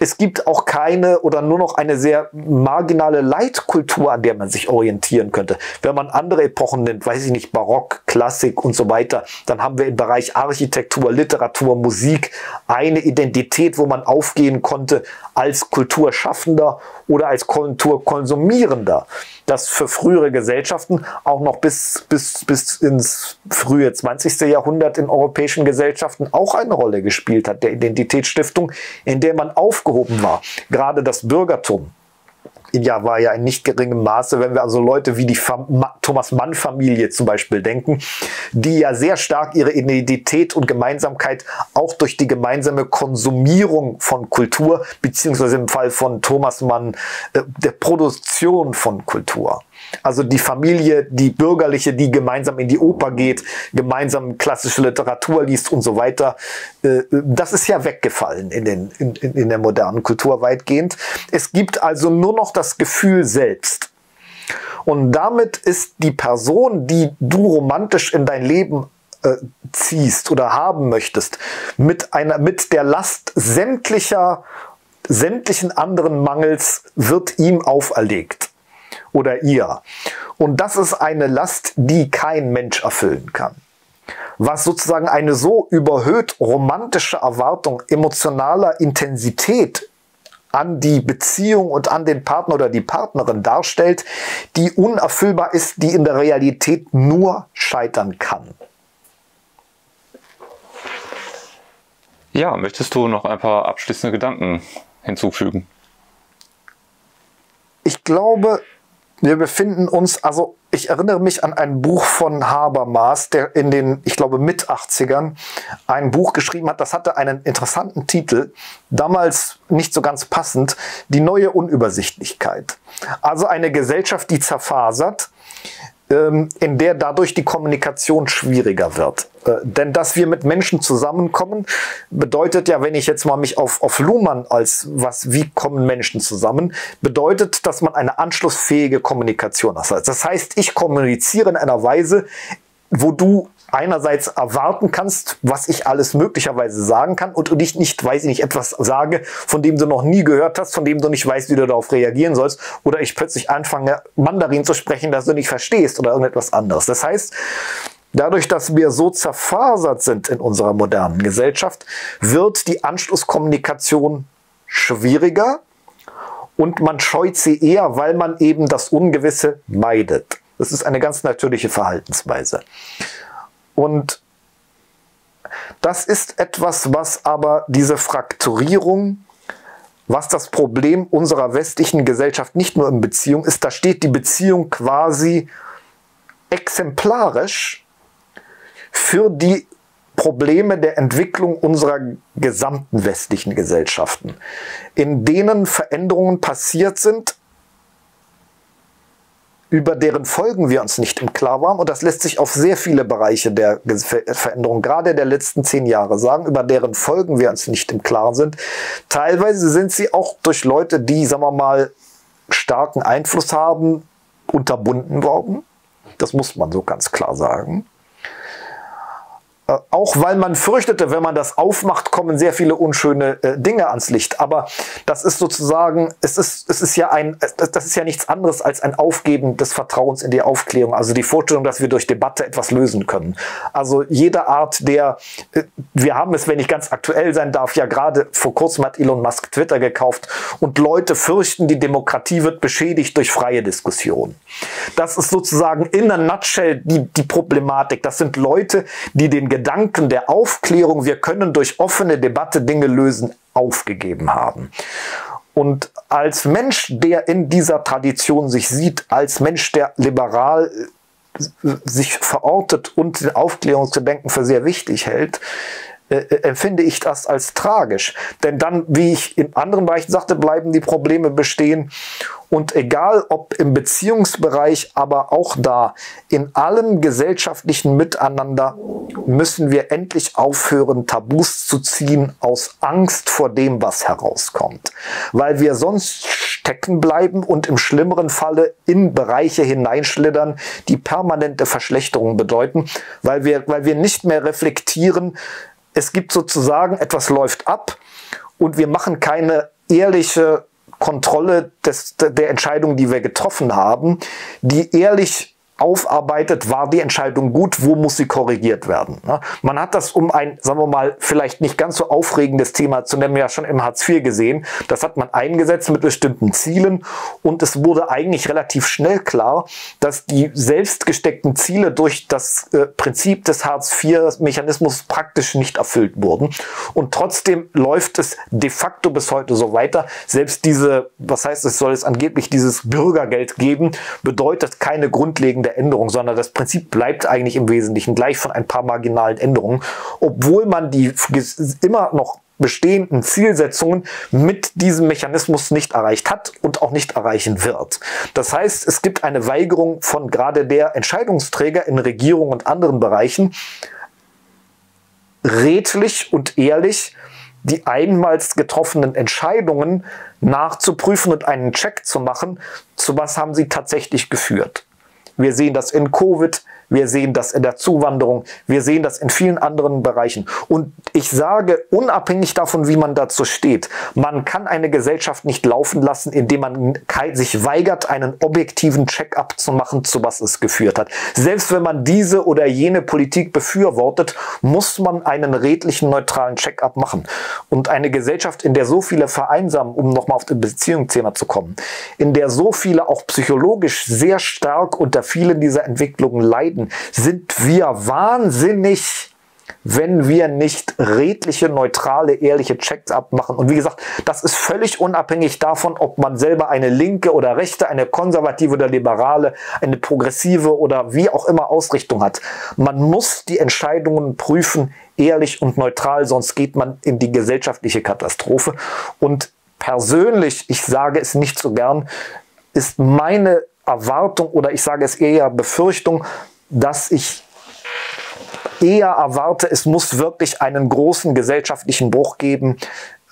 Es gibt auch keine oder nur noch eine sehr marginale Leitkultur, an der man sich orientieren könnte. Wenn man andere Epochen nimmt, weiß ich nicht, Barock, Klassik und so weiter, dann haben wir im Bereich Architektur, Literatur, Musik eine Identität, wo man aufgehen konnte als Kulturschaffender oder als Kulturkonsumierender. Das für frühere Gesellschaften auch noch bis, bis, bis ins frühe zwanzigste Jahrhundert in europäischen Gesellschaften auch eine Rolle gespielt hat, der Identitätsstiftung, in der man aufgehoben war. Gerade das Bürgertum ja, war ja in nicht geringem Maße, wenn wir also Leute wie die Thomas-Mann-Familie zum Beispiel denken, die ja sehr stark ihre Identität und Gemeinsamkeit auch durch die gemeinsame Konsumierung von Kultur, beziehungsweise im Fall von Thomas Mann, äh, der Produktion von Kultur. Also die Familie, die bürgerliche, die gemeinsam in die Oper geht, gemeinsam klassische Literatur liest und so weiter, äh, das ist ja weggefallen in, den, in, in der modernen Kultur weitgehend. Es gibt also nur noch das Gefühl selbst. Und damit ist die Person, die du romantisch in dein Leben äh, ziehst oder haben möchtest, mit, einer, mit der Last sämtlicher, sämtlichen anderen Mangels wird ihm auferlegt. Oder ihr. Und das ist eine Last, die kein Mensch erfüllen kann. Was sozusagen eine so überhöht romantische Erwartung emotionaler Intensität an die Beziehung und an den Partner oder die Partnerin darstellt, die unerfüllbar ist, die in der Realität nur scheitern kann. Ja, möchtest du noch ein paar abschließende Gedanken hinzufügen? Ich glaube, wir befinden uns, also ich erinnere mich an ein Buch von Habermas, der in den, ich glaube, Mit-achtzigern ein Buch geschrieben hat, das hatte einen interessanten Titel, damals nicht so ganz passend, die neue Unübersichtlichkeit. Also eine Gesellschaft, die zerfasert, in der dadurch die Kommunikation schwieriger wird. Denn dass wir mit Menschen zusammenkommen, bedeutet ja, wenn ich jetzt mal mich auf, auf Luhmann als was, wie kommen Menschen zusammen, bedeutet, dass man eine anschlussfähige Kommunikation hat. Das heißt, ich kommuniziere in einer Weise, wo du einerseits erwarten kannst, was ich alles möglicherweise sagen kann und ich nicht, weiß ich nicht, etwas sage, von dem du noch nie gehört hast, von dem du nicht weißt, wie du darauf reagieren sollst oder ich plötzlich anfange, Mandarin zu sprechen, das du nicht verstehst oder irgendetwas anderes. Das heißt, dadurch, dass wir so zerfasert sind in unserer modernen Gesellschaft, wird die Anschlusskommunikation schwieriger und man scheut sie eher, weil man eben das Ungewisse meidet. Das ist eine ganz natürliche Verhaltensweise. Und das ist etwas, was aber diese Frakturierung, was das Problem unserer westlichen Gesellschaft nicht nur in Beziehung ist, da steht die Beziehung quasi exemplarisch für die Probleme der Entwicklung unserer gesamten westlichen Gesellschaften, in denen Veränderungen passiert sind, über deren Folgen wir uns nicht im Klaren waren. Und das lässt sich auf sehr viele Bereiche der Veränderung, gerade der letzten zehn Jahre sagen, über deren Folgen wir uns nicht im Klaren sind. Teilweise sind sie auch durch Leute, die, sagen wir mal, starken Einfluss haben, unterbunden worden. Das muss man so ganz klar sagen. Äh, auch weil man fürchtete, wenn man das aufmacht, kommen sehr viele unschöne äh, Dinge ans Licht. Aber das ist sozusagen, es ist, es ist ja ein, das ist ja nichts anderes als ein Aufgeben des Vertrauens in die Aufklärung. Also die Vorstellung, dass wir durch Debatte etwas lösen können. Also jede Art der, äh, wir haben es, wenn ich ganz aktuell sein darf, ja gerade vor kurzem hat Elon Musk Twitter gekauft und Leute fürchten, die Demokratie wird beschädigt durch freie Diskussion. Das ist sozusagen in der Nutshell die, die Problematik. Das sind Leute, die den Gedanken der Aufklärung, wir können durch offene Debatte Dinge lösen, aufgegeben haben. Und als Mensch, der in dieser Tradition sich sieht, als Mensch, der liberal sich verortet und den Aufklärungsgedanken für sehr wichtig hält, äh, empfinde ich das als tragisch. Denn dann, wie ich in anderen Bereichen sagte, bleiben die Probleme bestehen. Und egal ob im Beziehungsbereich, aber auch da, in allem gesellschaftlichen Miteinander müssen wir endlich aufhören, Tabus zu ziehen aus Angst vor dem, was herauskommt. Weil wir sonst stecken bleiben und im schlimmeren Falle in Bereiche hineinschlittern, die permanente Verschlechterung bedeuten, weil wir, weil wir nicht mehr reflektieren, es gibt sozusagen, etwas läuft ab und wir machen keine ehrliche Kontrolle des, der Entscheidung, die wir getroffen haben, die ehrlich aufarbeitet, war die Entscheidung gut, wo muss sie korrigiert werden. Man hat das, um ein, sagen wir mal, vielleicht nicht ganz so aufregendes Thema zu nennen, ja schon im Hartz vier gesehen. Das hat man eingesetzt mit bestimmten Zielen und es wurde eigentlich relativ schnell klar, dass die selbst gesteckten Ziele durch das äh, Prinzip des Hartz vier Mechanismus praktisch nicht erfüllt wurden. Und trotzdem läuft es de facto bis heute so weiter. Selbst diese, was heißt, es soll es angeblich dieses Bürgergeld geben, bedeutet keine grundlegende der Änderung, sondern das Prinzip bleibt eigentlich im Wesentlichen gleich von ein paar marginalen Änderungen, obwohl man die immer noch bestehenden Zielsetzungen mit diesem Mechanismus nicht erreicht hat und auch nicht erreichen wird. Das heißt, es gibt eine Weigerung von gerade der Entscheidungsträger in Regierung und anderen Bereichen, redlich und ehrlich die einmals getroffenen Entscheidungen nachzuprüfen und einen Check zu machen, zu was haben sie tatsächlich geführt. Wir sehen das in Covid, wir sehen das in der Zuwanderung, wir sehen das in vielen anderen Bereichen. Und ich sage, unabhängig davon, wie man dazu steht, man kann eine Gesellschaft nicht laufen lassen, indem man sich weigert, einen objektiven Check-up zu machen, zu was es geführt hat. Selbst wenn man diese oder jene Politik befürwortet, muss man einen redlichen, neutralen Check-up machen. Und eine Gesellschaft, in der so viele vereinsamen, um nochmal auf das Beziehungsthema zu kommen, in der so viele auch psychologisch sehr stark unter vielen dieser Entwicklungen leiden, sind wir wahnsinnig, wenn wir nicht redliche, neutrale, ehrliche Checks-up machen. Und wie gesagt, das ist völlig unabhängig davon, ob man selber eine linke oder rechte, eine konservative oder liberale, eine progressive oder wie auch immer Ausrichtung hat. Man muss die Entscheidungen prüfen, ehrlich und neutral, sonst geht man in die gesellschaftliche Katastrophe. Und persönlich, ich sage es nicht so gern, ist meine Erwartung oder ich sage es eher Befürchtung, dass ich eher erwarte, es muss wirklich einen großen gesellschaftlichen Bruch geben,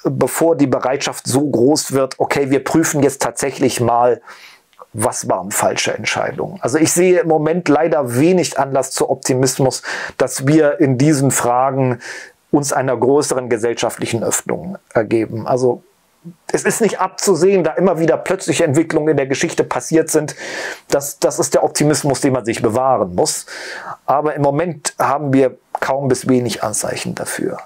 bevor die Bereitschaft so groß wird, okay, wir prüfen jetzt tatsächlich mal, was waren falsche Entscheidungen. Also ich sehe im Moment leider wenig Anlass zu Optimismus, dass wir in diesen Fragen uns einer größeren gesellschaftlichen Öffnung ergeben. Also es ist nicht abzusehen, da immer wieder plötzliche Entwicklungen in der Geschichte passiert sind. Das, das ist der Optimismus, den man sich bewahren muss. Aber im Moment haben wir kaum bis wenig Anzeichen dafür.